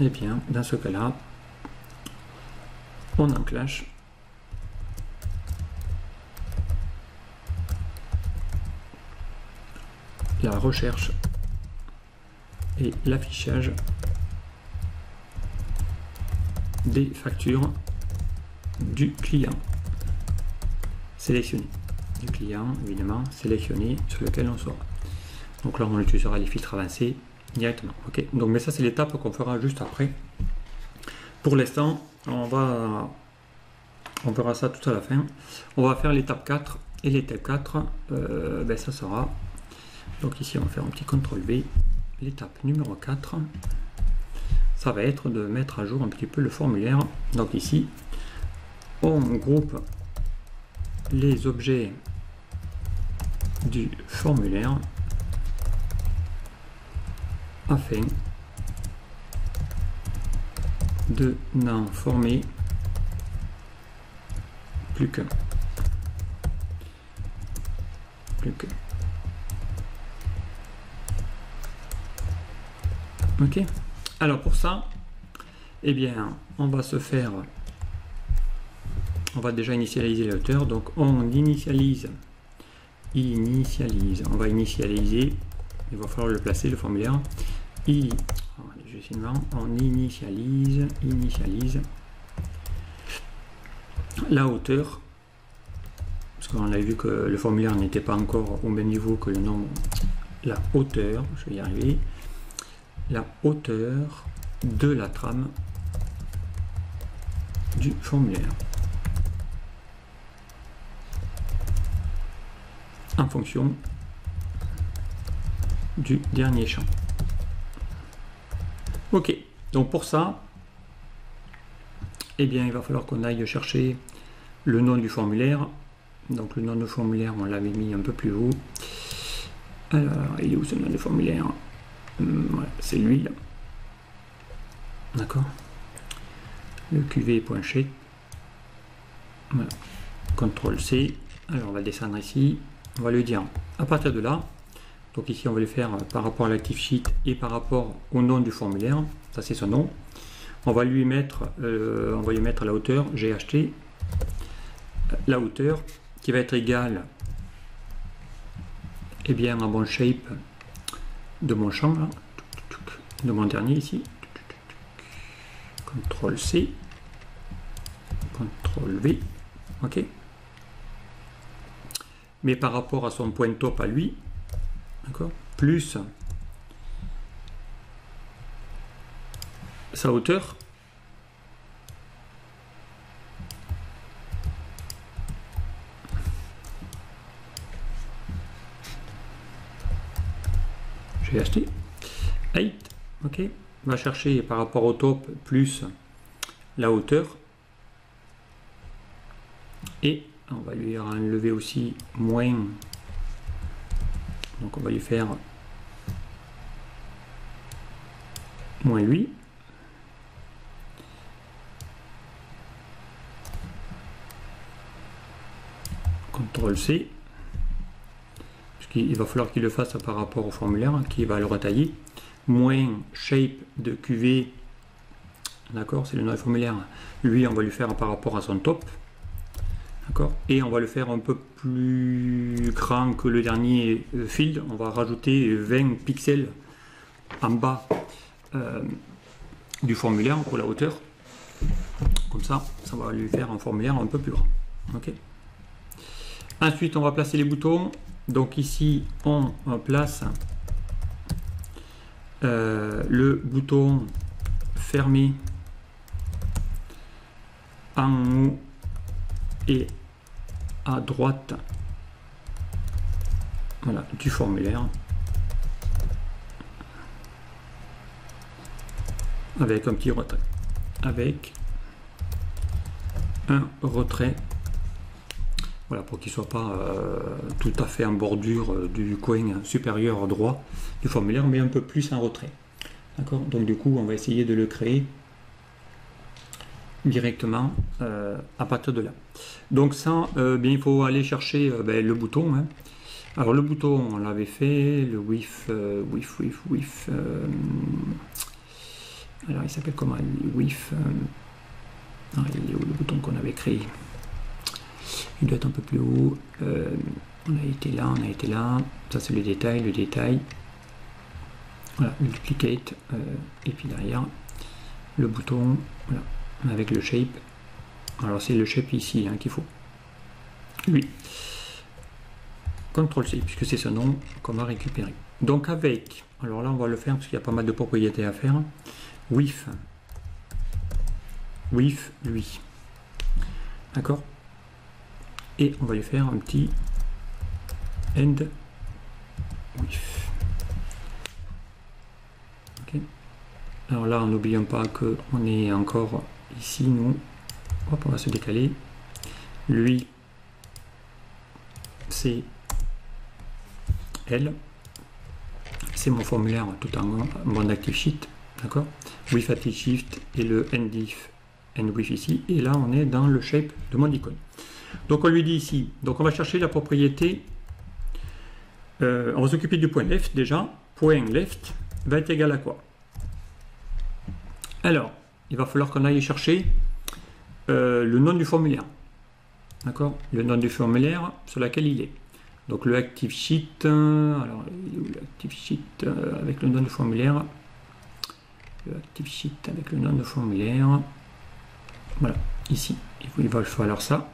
eh bien, dans ce cas-là, on enclenche la recherche et l'affichage des factures du client sélectionné. Du client, évidemment, sélectionné sur lequel on sera. Donc là, on utilisera les filtres avancés directement. Ok, donc mais ça c'est l'étape qu'on fera juste après. Pour l'instant, on verra ça tout à la fin. On va faire l'étape 4 et l'étape 4, ben ça sera. Donc ici, on va faire un petit CTRL V. L'étape numéro 4, ça va être de mettre à jour un petit peu le formulaire. Donc ici, on groupe les objets du formulaire afin de n'en former plus qu'un. Ok, alors pour ça, eh bien, on va se faire, on va déjà initialiser l'auteur. Donc on initialise, on va initialiser, il va falloir le placer, le formulaire. On initialise, la hauteur, parce qu'on a vu que le formulaire n'était pas encore au même niveau que le nombre, la hauteur, je vais y arriver, la hauteur de la trame du formulaire en fonction du dernier champ. Ok, donc pour ça, eh bien, il va falloir qu'on aille chercher le nom du formulaire. Donc le nom de formulaire, on l'avait mis un peu plus haut. Alors, il est où ce nom de formulaire? Voilà, c'est lui là. D'accord. Le QV.shape. Voilà. CTRL C. Alors on va descendre ici. On va lui dire à partir de là. Donc ici, on va le faire par rapport à l'active sheet et par rapport au nom du formulaire. Ça, c'est son nom. On va lui mettre, la hauteur. J'ai acheté la hauteur qui va être égale, eh bien, à mon shape de mon champ, là, de mon dernier ici. CTRL C, CTRL V. OK. Mais par rapport à son point top à lui, d'accord, plus sa hauteur j'ai acheté 8. Ok, on va chercher par rapport au top plus la hauteur et on va lui enlever aussi moins. Donc on va lui faire moins lui. CTRL C. Parce qu'il va falloir qu'il le fasse par rapport au formulaire qui va le retailler. Moins shape de QV. D'accord, c'est le nom du formulaire. Lui, on va lui faire par rapport à son top. D'accord. Et on va le faire un peu plus grand que le dernier field. On va rajouter 20 pixels en bas du formulaire pour la hauteur. Comme ça, ça va lui faire un formulaire un peu plus grand. Okay. Ensuite, on va placer les boutons. Donc ici, on place le bouton fermé en haut et à droite, voilà, du formulaire, avec un petit retrait, avec un retrait, voilà, pour qu'il soit pas tout à fait en bordure du coin supérieur droit du formulaire, mais un peu plus en retrait, d'accord. Donc du coup on va essayer de le créer directement à partir de là. Donc ça, bien, il faut aller chercher le bouton, hein. Alors le bouton, on l'avait fait, le WIF, alors il s'appelle comment, le WIF, il est où le bouton qu'on avait créé? Il doit être un peu plus haut, on a été là, ça c'est le détail, voilà, le duplicate, et puis derrière, le bouton, voilà, avec le shape, alors c'est le shape ici, hein, qu'il faut, oui, CTRL-C, puisque c'est ce nom qu'on va récupérer. Donc avec, alors là on va le faire parce qu'il y a pas mal de propriétés à faire, WIF lui, d'accord, et on va lui faire un petit end WIF. Okay. Alors là, n'oublions pas que on est encore ici, nous, hop, on va se décaler, lui c'est L, c'est mon formulaire tout en mon active sheet, d'accord, WIF active shift et le endif endwif ici, et là on est dans le shape de mon icône. Donc on lui dit ici, donc on va chercher la propriété, on va s'occuper du point left déjà, point left va être égal à quoi? Alors il va falloir qu'on aille chercher le nom du formulaire, d'accord, le nom du formulaire sur lequel il est. Donc le active sheet, alors l'active sheet avec le nom de formulaire, le active sheet avec le nom de formulaire, voilà, ici il va falloir ça.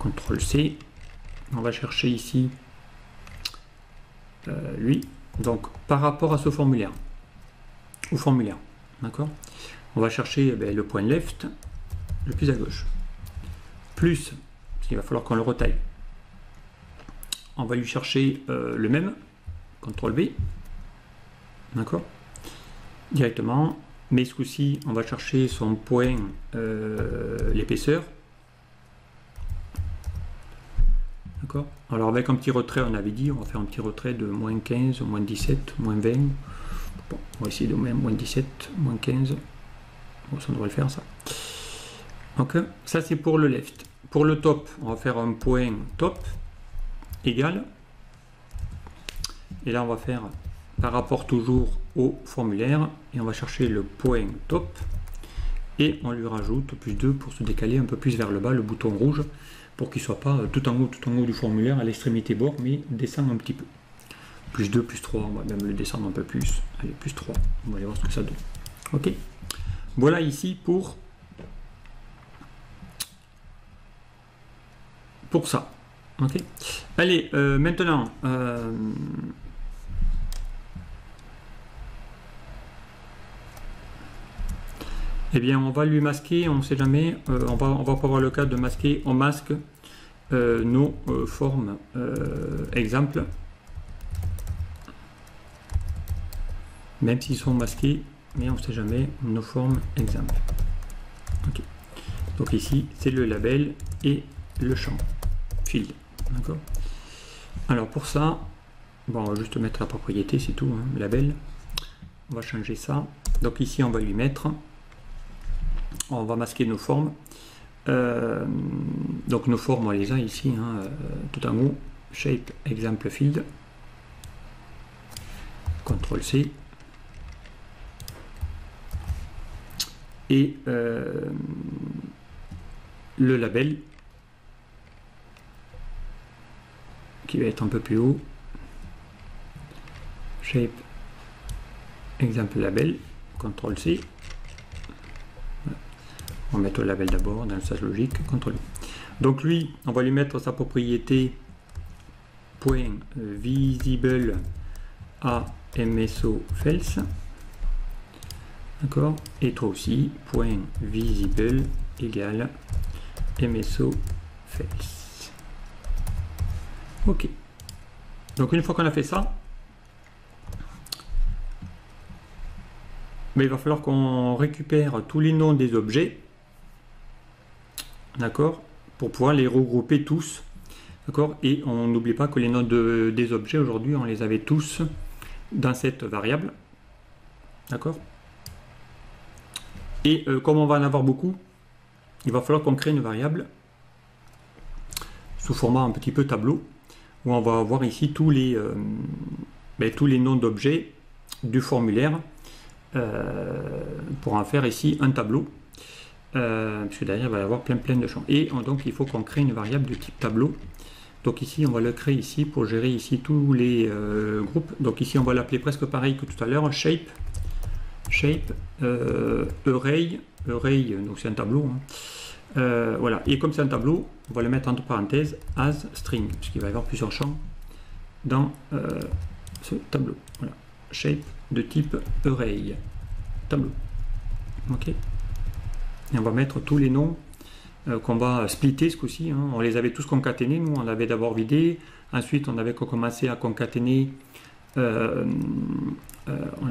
CTRL C, on va chercher ici lui, donc par rapport à ce formulaire, au formulaire, d'accord, on va chercher le point left le plus à gauche, plus, parce qu'il va falloir qu'on le retaille, on va lui chercher le même, CTRL B, d'accord, directement, mais ce coup-ci on va chercher son point, l'épaisseur, d'accord, alors avec un petit retrait, on avait dit on va faire un petit retrait de moins 15, moins 17, moins 20, bon, on va essayer de même moins 17, moins 15, bon, ça devrait le faire ça, donc ça c'est pour le left. Pour le top, on va faire un point top égal, et là on va faire par rapport toujours au formulaire, et on va chercher le point top et on lui rajoute plus 2 pour se décaler un peu plus vers le bas, le bouton rouge, pour qu'il soit pas tout en haut du formulaire à l'extrémité bord, mais descendre un petit peu, plus 2, plus 3, on va même le descendre un peu plus, allez plus 3, on va aller voir ce que ça donne. Ok, voilà ici pour ça. Ok, allez, maintenant eh bien on va lui masquer, on ne sait jamais, on va pas avoir le cas de masquer, on masque nos formes, exemple, même s'ils sont masqués, mais on ne sait jamais, nos formes exemple. Ok, donc ici c'est le label et le champ field. D'accord. Alors pour ça, bon, on va juste mettre la propriété, c'est tout, hein, label. On va changer ça. Donc ici, on va lui mettre, on va masquer nos formes. Donc nos formes, on les a ici, hein, tout en haut, shape example field. CTRL C. Et le label, qui va être un peu plus haut, shape exemple label, CTRL C, voilà. On va mettre le label d'abord dans le sens logique, CTRL. Donc lui, on va lui mettre sa propriété point visible à MSO Fels. D'accord. Et toi aussi, point visible égale MSO Fels. Ok. Donc une fois qu'on a fait ça, mais il va falloir qu'on récupère tous les noms des objets, d'accord, pour pouvoir les regrouper tous, d'accord. Et on n'oublie pas que les noms des objets aujourd'hui, on les avait tous dans cette variable, d'accord. Et comme on va en avoir beaucoup, il va falloir qu'on crée une variable sous format un petit peu tableau, où on va avoir ici tous les noms d'objets du formulaire. Pour en faire ici un tableau, puisque derrière il va y avoir plein de champs, et donc il faut qu'on crée une variable de type tableau. Donc ici on va le créer ici pour gérer ici tous les groupes. Donc ici on va l'appeler presque pareil que tout à l'heure, shape array, donc c'est un tableau, hein. Voilà, et comme c'est un tableau, on va le mettre entre parenthèses as string, puisqu'il va y avoir plusieurs champs dans ce tableau. Voilà, shape de type array tableau, ok. Et on va mettre tous les noms qu'on va splitter ce coup-ci, hein. On les avait tous concaténés, nous on l'avait d'abord vidé, ensuite on avait commencé à concaténer, on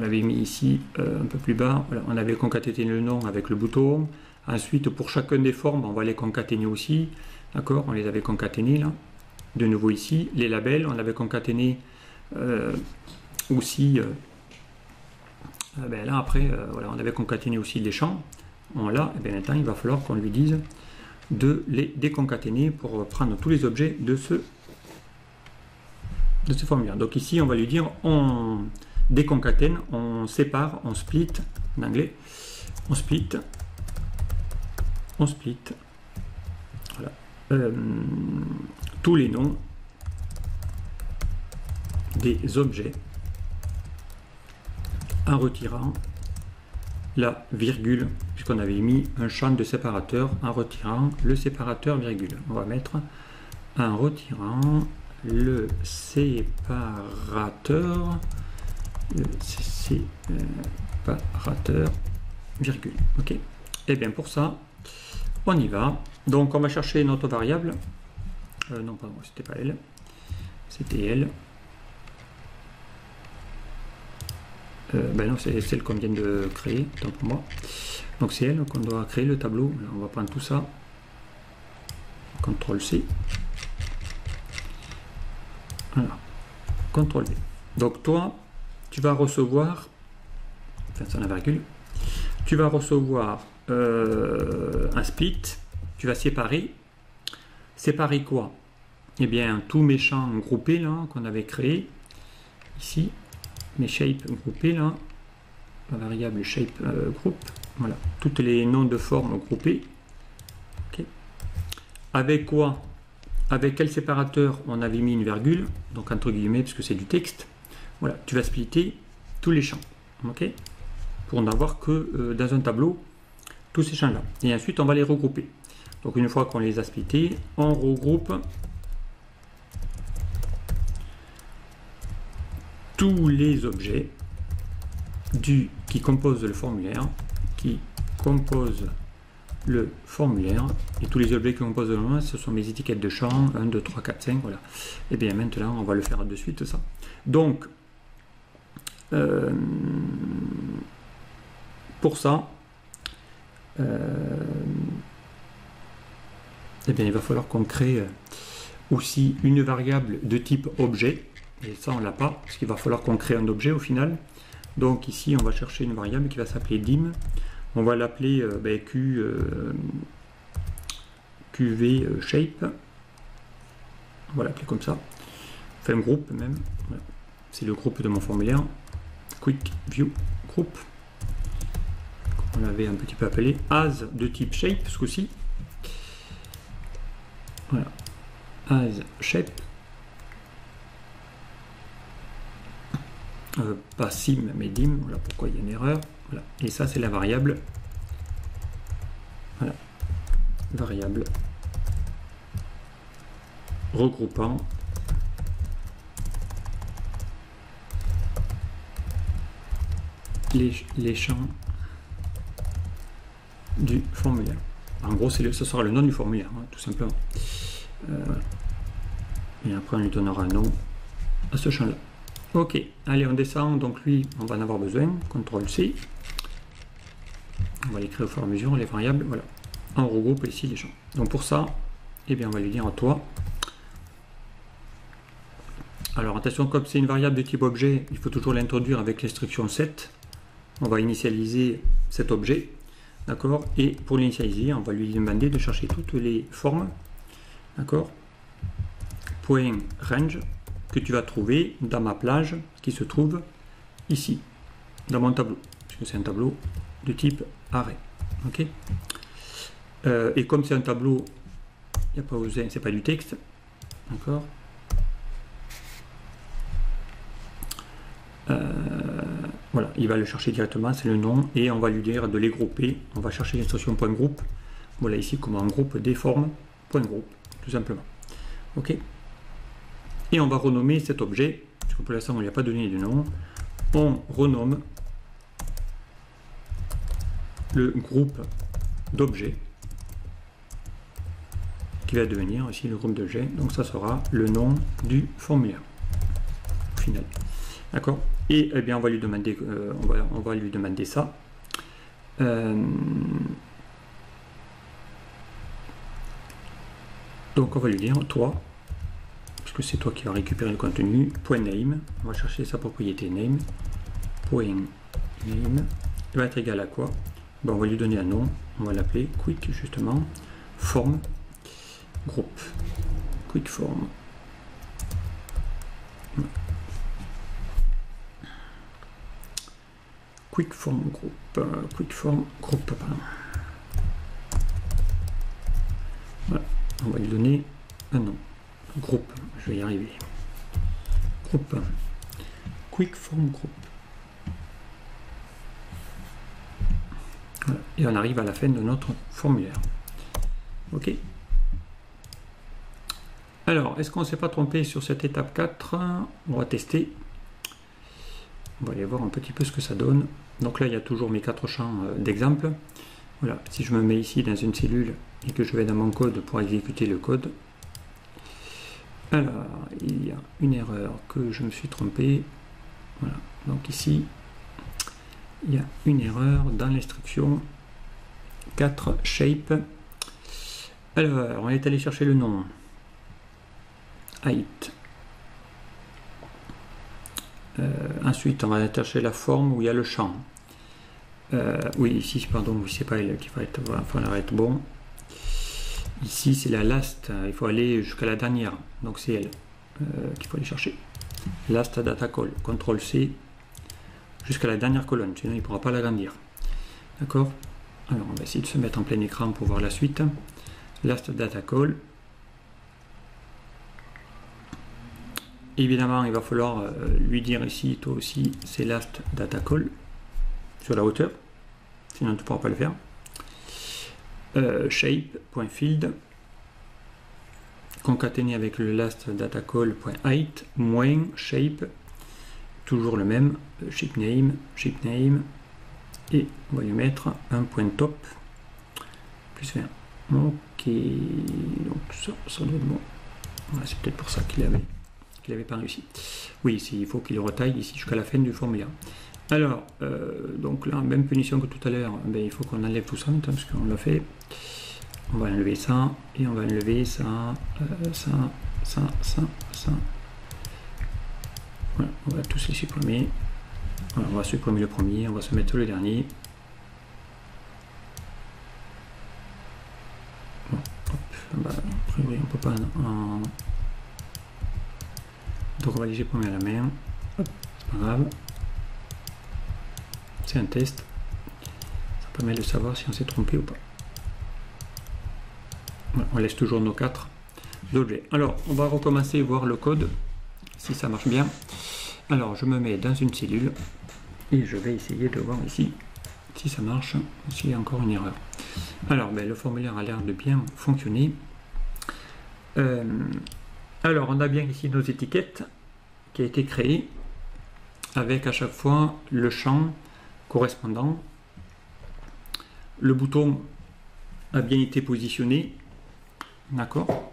l'avait mis ici un peu plus bas, voilà. On avait concaténé le nom avec le bouton, ensuite pour chacune des formes on va les concaténer aussi, d'accord. On les avait concaténés là, de nouveau ici, les labels on avait concaténé aussi, ben là après voilà, on avait concaténé aussi les champs, on l'a, et bien maintenant il va falloir qu'on lui dise de les déconcaténer pour prendre tous les objets de ce formulaire. Donc ici on va lui dire on déconcatène, on sépare, on split, en anglais on split, voilà, tous les noms des objets en retirant la virgule, puisqu'on avait mis un champ de séparateur, en retirant le séparateur virgule. On va mettre en retirant le séparateur virgule, ok. Et bien pour ça on y va, donc on va chercher notre variable, non pardon, c'était pas elle, c'était elle. Ben non, c'est celle qu'on vient de créer, tant pour moi. Donc c'est elle qu'on doit créer le tableau. Alors, on va prendre tout ça, CTRL C, voilà, CTRL V. Donc toi, tu vas recevoir, enfin sans la virgule, tu vas recevoir un split, tu vas séparer. Séparer quoi? Eh bien tous mes champs groupés là qu'on avait créés, ici. Mes shapes groupés là, la variable shape group, voilà, toutes les noms de formes groupés, okay. Avec quoi, avec quel séparateur? On avait mis une virgule, donc entre guillemets parce que c'est du texte, voilà. Tu vas splitter tous les champs, ok, pour n'avoir que dans un tableau tous ces champs là, et ensuite on va les regrouper. Donc une fois qu'on les a splittés, on regroupe tous les objets qui composent le formulaire, et tous les objets qui composent le formulaire, ce sont mes étiquettes de champs, 1, 2, 3, 4, 5, voilà. Et bien maintenant, on va le faire de suite, ça. Donc, pour ça, et bien il va falloir qu'on crée aussi une variable de type objet. Et ça, on l'a pas, parce qu'il va falloir qu'on crée un objet au final. Donc ici, on va chercher une variable qui va s'appeler dim. On va l'appeler QV shape. On va l'appeler comme ça. Enfin, groupe même. Voilà. C'est le groupe de mon formulaire. Quick view group. On l'avait un petit peu appelé as de type shape, ce coup-ci. Voilà. As shape. Pas sim mais dim, voilà pourquoi il y a une erreur, voilà. Et ça c'est la variable, voilà, variable regroupant les champs du formulaire. En gros, ce sera le nom du formulaire, hein, tout simplement. Et après, on lui donnera un nom à ce champ-là. Ok, allez, on descend. Donc lui, on va en avoir besoin. CTRL-C. On va les créer au fur et à mesure, les variables. Voilà. On regroupe ici les champs. Donc pour ça, eh bien, on va lui dire à toi. Alors attention, comme c'est une variable de type objet, il faut toujours l'introduire avec l'instruction set. On va initialiser cet objet. D'accord. Et pour l'initialiser, on va lui demander de chercher toutes les formes. D'accord. Point range que tu vas trouver dans ma plage qui se trouve ici, dans mon tableau, puisque c'est un tableau de type array. Ok. Et comme c'est un tableau, il n'y a pas besoin, c'est pas du texte. D'accord. Voilà, il va le chercher directement, c'est le nom, et on va lui dire de les grouper. On va chercher l'instruction .group. Voilà ici comment on groupe des formes .group, tout simplement. Ok. Et on va renommer cet objet, parce que pour l'instant on ne lui a pas donné de nom. On renomme le groupe d'objets, qui va devenir ici le groupe d'objets. Donc ça sera le nom du formulaire au final. D'accord. Et eh bien on va lui demander, on va lui demander ça. Donc on va lui dire toi, parce que c'est toi qui vas récupérer le contenu. Point name. On va chercher sa propriété name. Point name. Il va être égal à quoi? Ben, on va lui donner un nom. On va l'appeler quick justement. Form groupe. Quick form. Quick form group, pardon. Voilà, on va lui donner un nom. Groupe, je vais y arriver. Groupe. Quick form group. Voilà. Et on arrive à la fin de notre formulaire. Ok. Alors, est-ce qu'on ne s'est pas trompé sur cette étape 4? On va tester. On va aller voir un petit peu ce que ça donne. Donc là, il y a toujours mes 4 champs d'exemple. Voilà, si je me mets ici dans une cellule et que je vais dans mon code pour exécuter le code. Alors, il y a une erreur que je me suis trompé. Voilà, donc ici, il y a une erreur dans l'instruction 4 shape. Alors, on est allé chercher le nom. Height. Ensuite, on va attacher la forme où il y a le champ. Oui, ici, pardon, c'est pas elle qui va être, voilà, elle va être bon. Ici, c'est la last. Il faut aller jusqu'à la dernière. Donc, c'est elle qu'il faut aller chercher. Last data call. Ctrl C jusqu'à la dernière colonne. Sinon, il ne pourra pas l'agrandir. D'accord. Alors, on va essayer de se mettre en plein écran pour voir la suite. Last data call. Évidemment, il va falloir lui dire ici, toi aussi, c'est last data call sur la hauteur, sinon tu ne pourras pas le faire. Shape.field concaténé avec le last data call.height moins shape, toujours le même, shape name, et on va lui mettre un point top plus 1. Ok, donc ça doit être bon. Voilà, c'est peut-être pour ça qu'il avait. Qu'il n'avait pas réussi. Oui, il faut qu'il retaille ici jusqu'à la fin du formulaire. Alors, donc là, même punition que tout à l'heure, ben, il faut qu'on enlève tout ça, parce qu'on l'a fait. On va enlever ça, et on va enlever ça, ça. Voilà, on va tous les supprimer. Voilà, on va supprimer le premier, on va se mettre le dernier. Bon, hop, bah, après, oui, on peut pas... Donc on va léger premier à la main, c'est pas grave, c'est un test, ça permet de savoir si on s'est trompé ou pas. Voilà, on laisse toujours nos 4 objets. Alors on va recommencer voir le code, si ça marche bien. Alors je me mets dans une cellule, et je vais essayer de voir ici si ça marche, ou s'il y a encore une erreur. Alors ben, le formulaire a l'air de bien fonctionner. Alors, on a bien ici nos étiquettes qui a été créée avec à chaque fois le champ correspondant. Le bouton a bien été positionné, d'accord,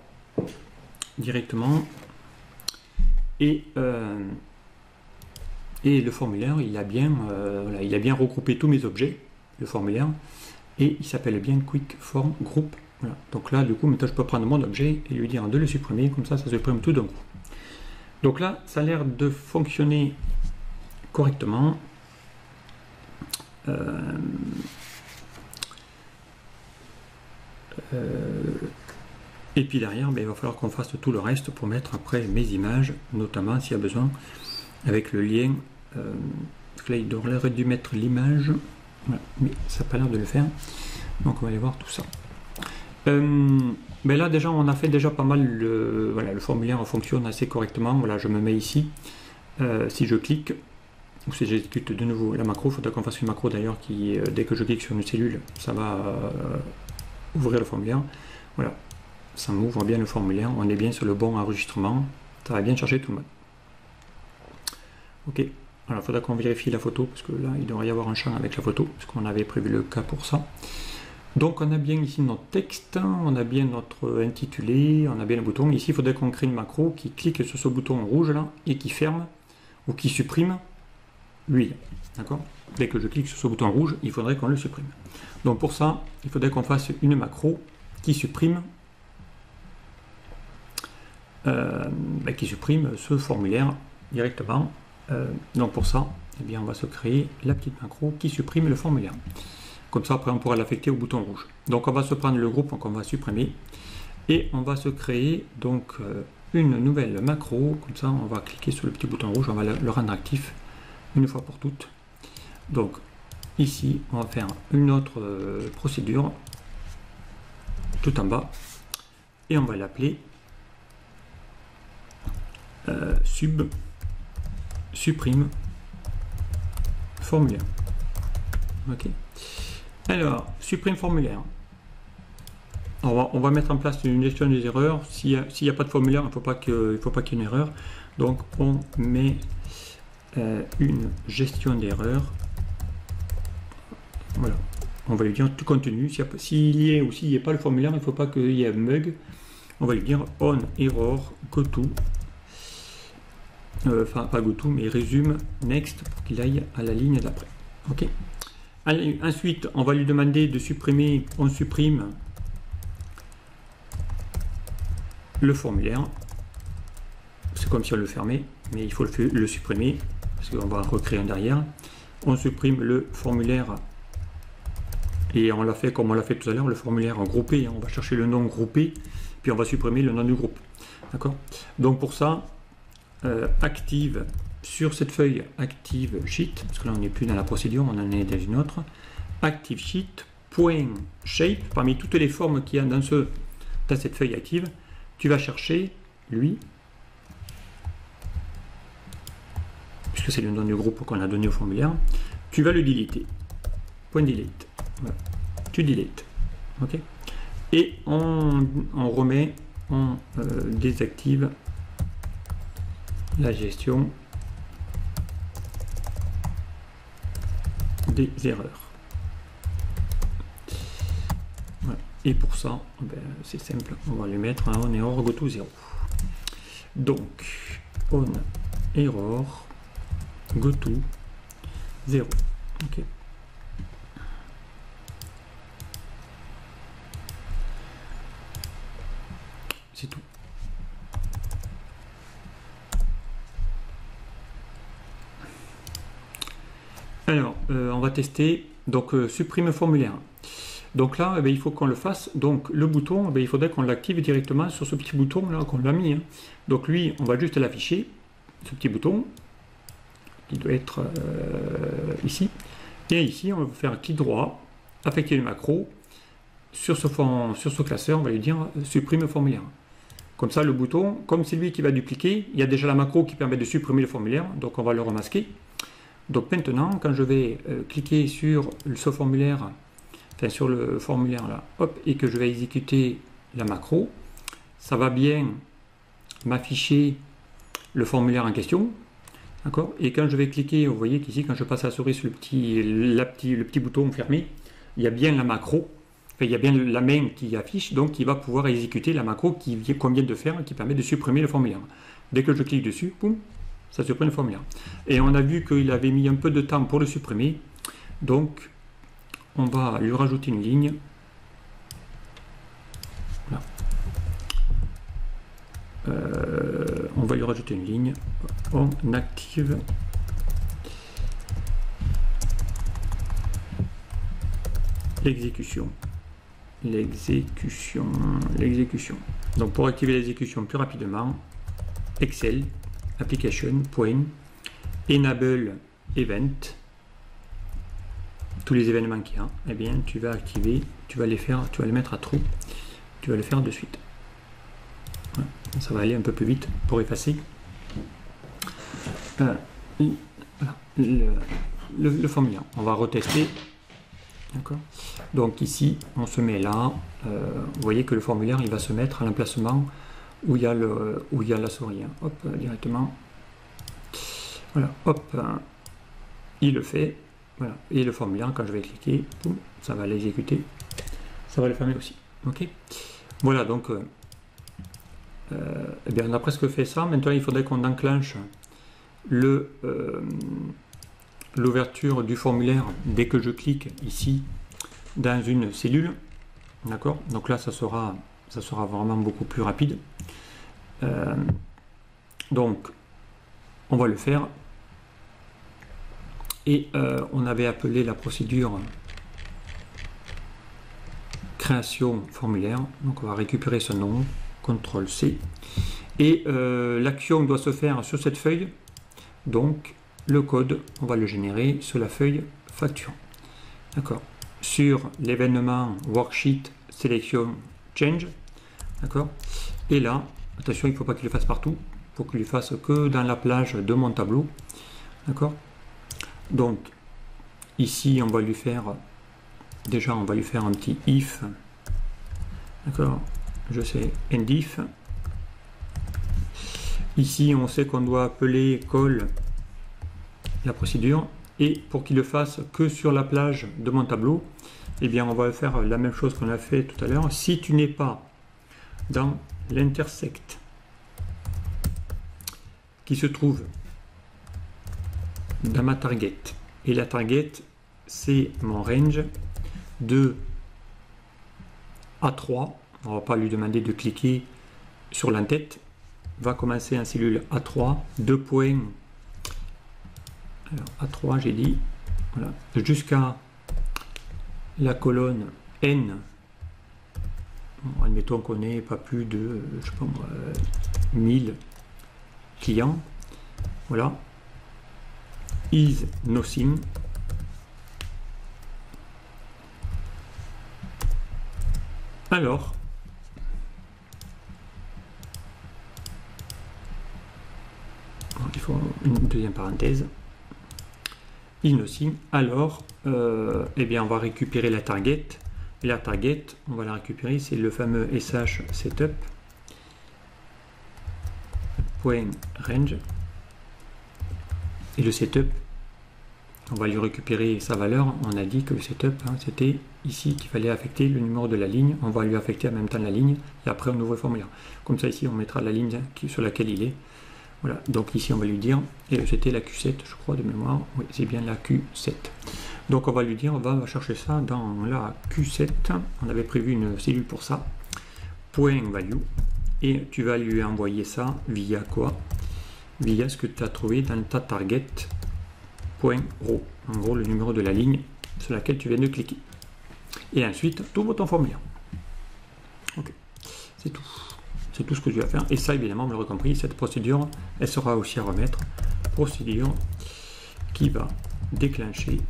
directement. Et le formulaire, il a bien, voilà, il a bien regroupé tous mes objets, le formulaire, et il s'appelle bien Quick Form Group. Voilà. Donc là, du coup, maintenant, je peux prendre mon objet et lui dire de le supprimer, comme ça, ça supprime tout d'un coup. Donc là, ça a l'air de fonctionner correctement. Et puis derrière, ben, il va falloir qu'on fasse tout le reste pour mettre après mes images, notamment s'il y a besoin, avec le lien. Là, il aurait dû mettre l'image, voilà, mais ça n'a pas l'air de le faire. Donc on va aller voir tout ça. Ben là déjà on a fait déjà pas mal, voilà, le formulaire fonctionne assez correctement. Voilà, je me mets ici, si je clique ou si j'exécute de nouveau la macro, il faudra qu'on fasse une macro d'ailleurs qui, dès que je clique sur une cellule, ça va ouvrir le formulaire. Voilà, ça m'ouvre bien le formulaire, on est bien sur le bon enregistrement, ça va bien charger tout le monde. Ok, alors il faudra qu'on vérifie la photo parce que là il devrait y avoir un champ avec la photo parce qu'on avait prévu le cas pour ça. Donc on a bien ici notre texte, on a bien notre intitulé, on a bien le bouton. Ici il faudrait qu'on crée une macro qui clique sur ce bouton rouge là et qui ferme ou qui supprime l'huile. D'accord ? Dès que je clique sur ce bouton rouge, il faudrait qu'on le supprime. Donc pour ça, il faudrait qu'on fasse une macro qui supprime ce formulaire directement. Donc pour ça, eh bien, on va se créer la petite macro qui supprime le formulaire. Comme ça, après, on pourra l'affecter au bouton rouge. Donc, on va se prendre le groupe qu'on va supprimer. Et on va se créer donc une nouvelle macro. Comme ça, on va cliquer sur le petit bouton rouge. On va le rendre actif une fois pour toutes. Donc, ici, on va faire une autre procédure tout en bas. Et on va l'appeler supprime formulaire. OK. Alors, supprime formulaire. On va mettre en place une gestion des erreurs. S'il n'y a pas de formulaire, il ne faut pas qu'il y ait une erreur. Donc, on met une gestion d'erreur. Voilà. On va lui dire tout contenu. S'il y est ou s'il n'y a pas le formulaire, il ne faut pas qu'il y ait un bug. On va lui dire on error goto. Enfin, pas goto, mais résume next pour qu'il aille à la ligne d'après. OK. Allez, ensuite, on va lui demander de supprimer, on supprime le formulaire. C'est comme si on le fermait, mais il faut le supprimer, parce qu'on va recréer un derrière. On supprime le formulaire, et on l'a fait comme on l'a fait tout à l'heure, le formulaire groupé. On va chercher le nom groupé, puis on va supprimer le nom du groupe. D'accord ? Donc pour ça, active. Sur cette feuille Active Sheet, parce que là on n'est plus dans la procédure, on en est dans une autre, Active Sheet.shape, parmi toutes les formes qu'il y a dans cette feuille active, tu vas chercher lui, puisque c'est le nom du groupe qu'on a donné au formulaire, tu vas le deleter. Point delete. Voilà. Tu deletes. OK. Et on remet, on désactive la gestion des erreurs. Voilà. Et pour ça, ben, c'est simple, on va lui mettre un on error goto 0. Donc on error goto 0. OK. C'est tout. Alors, on va tester, donc supprime formulaire. Donc là, eh bien, il faut qu'on le fasse, donc le bouton, eh bien, il faudrait qu'on l'active directement sur ce petit bouton là qu'on l'a mis. Hein. Donc lui, on va juste l'afficher, ce petit bouton, qui doit être ici. Et ici, on va faire un clic droit, affecter le macro, sur ce classeur, on va lui dire supprime formulaire. Comme ça, le bouton, comme c'est lui qui va dupliquer, il y a déjà la macro qui permet de supprimer le formulaire, donc on va le remasquer. Donc maintenant, quand je vais cliquer sur ce formulaire, enfin sur le formulaire là, hop, et que je vais exécuter la macro, ça va bien m'afficher le formulaire en question. D'accord. Et quand je vais cliquer, vous voyez qu'ici, quand je passe la souris sur le petit bouton fermé, il y a bien la macro, enfin, il y a bien la main qui affiche, donc qui va pouvoir exécuter la macro qu'on vient de faire, qui permet de supprimer le formulaire. Dès que je clique dessus, boum, ça supprime le formulaire. Et on a vu qu'il avait mis un peu de temps pour le supprimer, donc on va lui rajouter une ligne. Voilà. On va lui rajouter une ligne. On active l'exécution. Donc pour activer l'exécution plus rapidement, Excel, application, point, enable event, tous les événements qu'il y a, eh bien tu vas activer, tu vas les mettre à trous, tu vas le faire de suite. Voilà. Ça va aller un peu plus vite pour effacer. Le formulaire, on va retester. D'accord. Donc ici, on se met là. Vous voyez que le formulaire, il va se mettre à l'emplacement où il y a la souris. Hein. Hop, directement. Voilà, hop, hein. Il le fait. Voilà. Et le formulaire, quand je vais cliquer, boum, ça va l'exécuter. Ça va le fermer aussi. Ok. Voilà, donc eh bien, on a presque fait ça. Maintenant, il faudrait qu'on enclenche l'ouverture du formulaire dès que je clique ici dans une cellule. D'accord, donc là ça sera vraiment beaucoup plus rapide. Donc on va le faire, et on avait appelé la procédure création formulaire, donc on va récupérer ce nom, CTRL C, et l'action doit se faire sur cette feuille. Donc le code, on va le générer sur la feuille facture. D'accord. Sur l'événement worksheet sélection change. D'accord. Et là, attention, il ne faut pas qu'il le fasse partout. Il faut qu'il le fasse que dans la plage de mon tableau. D'accord. Donc ici, on va lui faire un petit if. D'accord. Je sais, endif. Ici, on sait qu'on doit appeler call la procédure, et pour qu'il le fasse que sur la plage de mon tableau, eh bien on va faire la même chose qu'on a fait tout à l'heure. Si tu n'es pas dans l'intersect qui se trouve dans ma target, et la target c'est mon range de A3, on va pas lui demander de cliquer sur l'entête, va commencer en cellule A3, 2 points. Alors, A3, j'ai dit, voilà, jusqu'à la colonne N, bon, admettons qu'on n'ait pas plus de, je sais pas moi, 1000 clients, voilà, is nothing, alors, il faut une deuxième parenthèse, nothing, alors eh bien on va récupérer la target, et la target on va la récupérer, c'est le fameux sh setup point range, et le setup on va lui récupérer sa valeur. On a dit que le setup, hein, c'était ici qu'il fallait affecter le numéro de la ligne, on va lui affecter en même temps la ligne, et après on ouvre le formulaire, comme ça ici on mettra la ligne sur laquelle il est. Voilà, donc ici on va lui dire, et c'était la Q7 je crois de mémoire, oui c'est bien la Q7. Donc on va lui dire, on va chercher ça dans la Q7, on avait prévu une cellule pour ça, point value, et tu vas lui envoyer ça via quoi? Via ce que tu as trouvé dans ta target, point row, en gros le numéro de la ligne sur laquelle tu viens de cliquer. Et ensuite, tu ouvres ton formulaire. Ok, c'est tout. C'est tout ce que tu vas faire, et ça évidemment vous l'aurez compris, cette procédure elle sera aussi à remettre, procédure qui va déclencher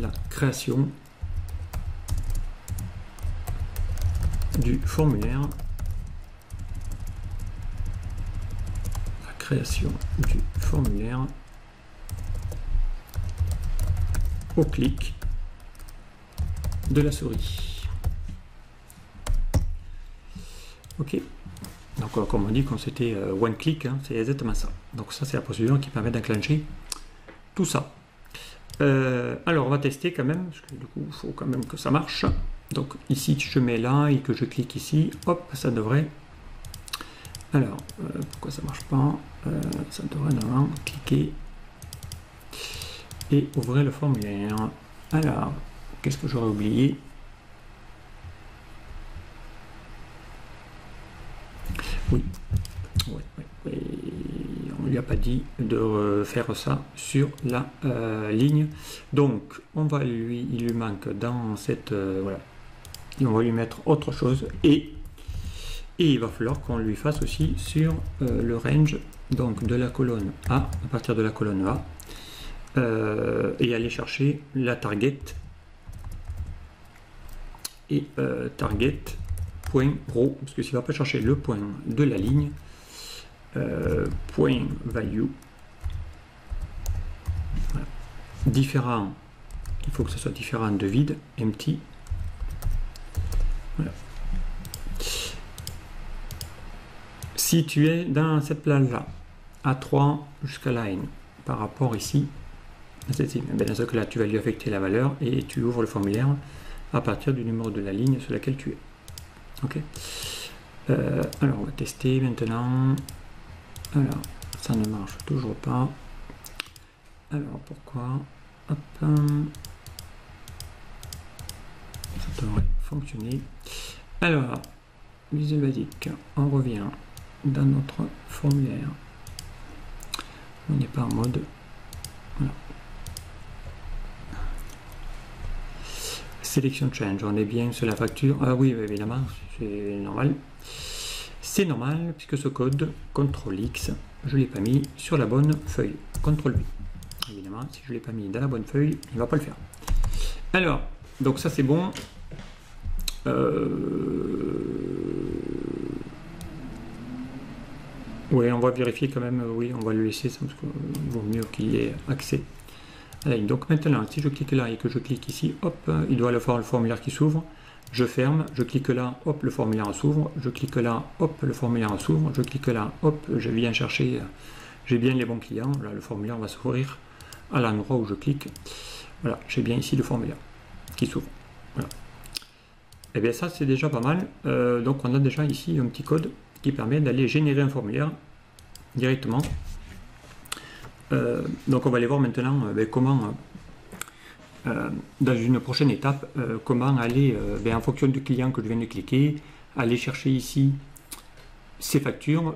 la création du formulaire, au clic de la souris. Ok, Donc comme on dit, quand c'était one click, hein, c'est exactement ça. Donc ça c'est la procédure qui permet d'enclencher tout ça. Alors on va tester quand même, parce que du coup il faut quand même que ça marche. Donc ici je mets là et que je clique ici, hop, ça devrait... Alors, pourquoi ça marche pas? Ça devrait normalement cliquer et ouvrir le formulaire. Alors, qu'est-ce que j'aurais oublié? Oui, on lui a pas dit de faire ça sur la ligne. Donc, on va lui, il lui manque dans cette voilà, et on va lui mettre autre chose et il va falloir qu'on lui fasse aussi sur le range, donc de la colonne A, à partir de la colonne A, et aller chercher la target et target.row, parce que s'il ne va pas chercher le point de la ligne, point value, voilà. Différent, il faut que ce soit différent de vide, empty, voilà. Si tu es dans cette plage là, A3 jusqu'à line, par rapport ici, dans ce cas là tu vas lui affecter la valeur et tu ouvres le formulaire à partir du numéro de la ligne sur laquelle tu es. Ok. Alors on va tester maintenant. Alors ça ne marche toujours pas. Alors pourquoi? Hop. Ça devrait fonctionner. Alors, Visual Basic, on revient dans notre formulaire, on n'est pas en mode voilà. Selection change, on est bien sur la facture. Ah oui, évidemment, c'est normal, c'est normal puisque ce code CTRL X je l'ai pas mis sur la bonne feuille. CTRL V, évidemment, si je l'ai pas mis dans la bonne feuille, il va pas le faire. Alors donc ça c'est bon. Oui, on va vérifier quand même, oui, on va le laisser, parce qu'il vaut mieux qu'il y ait accès à la ligne. Donc maintenant, si je clique là et que je clique ici, hop, il doit avoir le formulaire qui s'ouvre, je ferme, je clique là, hop, le formulaire s'ouvre, je clique là, hop, le formulaire s'ouvre, je clique là, hop, je viens chercher, j'ai bien les bons clients, là le formulaire va s'ouvrir à l'endroit où je clique, voilà, j'ai bien ici le formulaire qui s'ouvre, voilà. Et bien ça c'est déjà pas mal, donc on a déjà ici un petit code qui permet d'aller générer un formulaire directement. Donc on va aller voir maintenant comment, dans une prochaine étape, comment aller, en fonction du client que je viens de cliquer, aller chercher ici ces factures,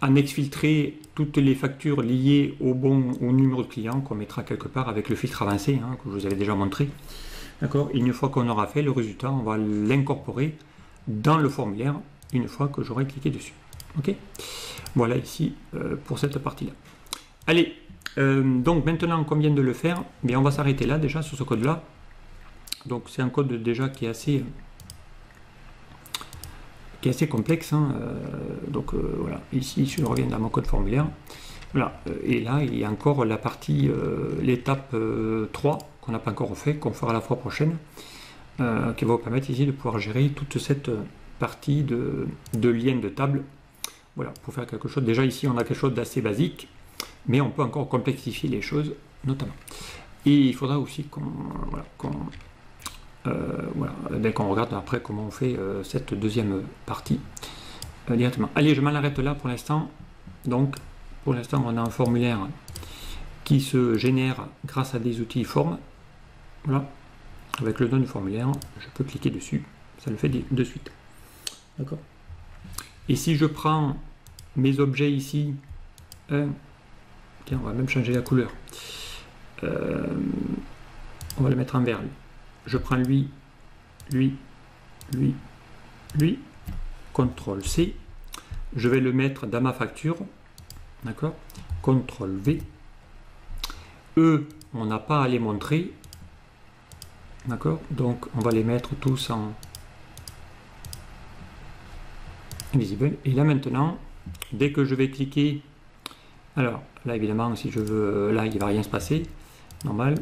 en exfiltrer toutes les factures liées au bon, au numéro de client qu'on mettra quelque part avec le filtre avancé, hein, que je vous avais déjà montré. D'accord. Une fois qu'on aura fait le résultat, on va l'incorporer dans le formulaire une fois que j'aurai cliqué dessus. Ok, voilà ici pour cette partie là. Allez, donc maintenant qu'on vient de le faire, mais on va s'arrêter là déjà sur ce code là. Donc c'est un code déjà qui est assez complexe, hein. Donc voilà, ici je reviens dans mon code formulaire, voilà, et là il y a encore la partie l'étape 3 qu'on n'a pas encore fait, qu'on fera la fois prochaine, qui va vous permettre ici de pouvoir gérer toute cette partie de lien de table, voilà, pour faire quelque chose. Déjà ici on a quelque chose d'assez basique, mais on peut encore complexifier les choses notamment, et il faudra aussi qu'on voilà, qu'on regarde après comment on fait cette deuxième partie directement. Allez, je m'en arrête là pour l'instant. Donc pour l'instant on a un formulaire qui se génère grâce à des outils formes, voilà, avec le nom du formulaire, je peux cliquer dessus, ça le fait de suite. D'accord. Et si je prends mes objets ici, tiens, on va même changer la couleur, on va le mettre en vert. Je prends lui, lui, lui, lui, CTRL C, je vais le mettre dans ma facture, d'accord, CTRL V, eux, on n'a pas à les montrer, d'accord, donc on va les mettre tous en invisible. Et là maintenant, dès que je vais cliquer, alors là évidemment si je veux, là il va rien se passer, normal,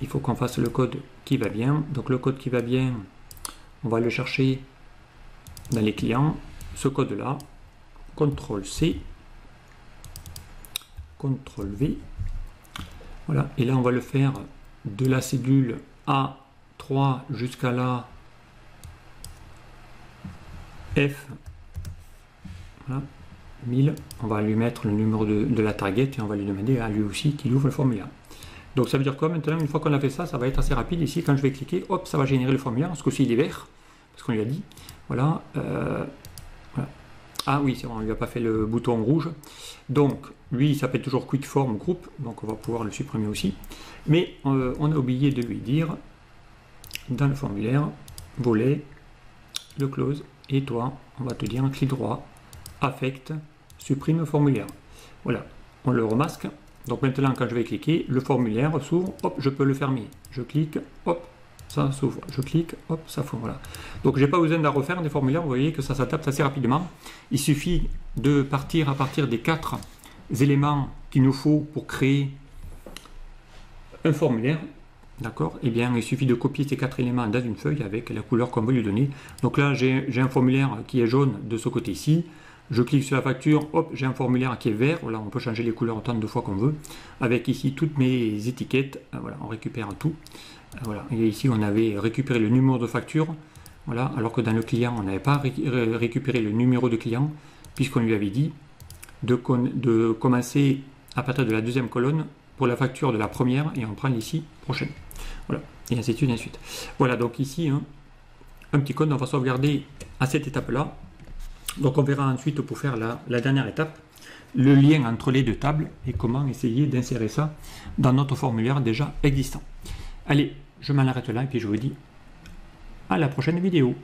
il faut qu'on fasse le code qui va bien. Donc le code qui va bien, on va le chercher dans les clients, ce code là, CTRL-C, CTRL-V. Voilà, et là on va le faire de la cellule A3 jusqu'à la F. Voilà, 1000. On va lui mettre le numéro de la target et on va lui demander à lui aussi qu'il ouvre le formulaire. Donc ça veut dire quoi maintenant? Une fois qu'on a fait ça, ça va être assez rapide. Ici, quand je vais cliquer, hop, ça va générer le formulaire. Ce coup-ci, il est vert, parce qu'on lui a dit. Voilà, voilà. Ah oui, c'est vrai, on ne lui a pas fait le bouton rouge. Donc, lui, il s'appelle toujours Quick Form Group. Donc, on va pouvoir le supprimer aussi. Mais on a oublié de lui dire, dans le formulaire, volet, le close. Et toi, on va te dire un clic droit, affect, supprime formulaire. Voilà, on le remasque. Donc maintenant, quand je vais cliquer, le formulaire s'ouvre, hop, je peux le fermer. Je clique, hop, ça s'ouvre. Je clique, hop, ça s'ouvre. Voilà. Donc, je n'ai pas besoin de refaire des formulaires. Vous voyez que ça s'adapte assez rapidement. Il suffit de partir à partir des 4 éléments qu'il nous faut pour créer un formulaire. D'accord? Eh bien, il suffit de copier ces 4 éléments dans une feuille avec la couleur qu'on veut lui donner. Donc là, j'ai un formulaire qui est jaune de ce côté-ci. Je clique sur la facture, hop, j'ai un formulaire qui est vert. Voilà, on peut changer les couleurs autant de fois qu'on veut. Avec ici toutes mes étiquettes, voilà, on récupère tout. Voilà, et ici on avait récupéré le numéro de facture. Voilà, alors que dans le client, on n'avait pas récupéré le numéro de client, puisqu'on lui avait dit de commencer à partir de la deuxième colonne pour la facture de la première et on prend ici prochaine. Voilà, et ainsi de suite, ainsi de suite. Voilà, donc ici, hein, un petit code, on va sauvegarder à cette étape-là. Donc on verra ensuite pour faire la dernière étape, le lien entre les deux tables et comment essayer d'insérer ça dans notre formulaire déjà existant. Allez, je m'en arrête là et puis je vous dis à la prochaine vidéo.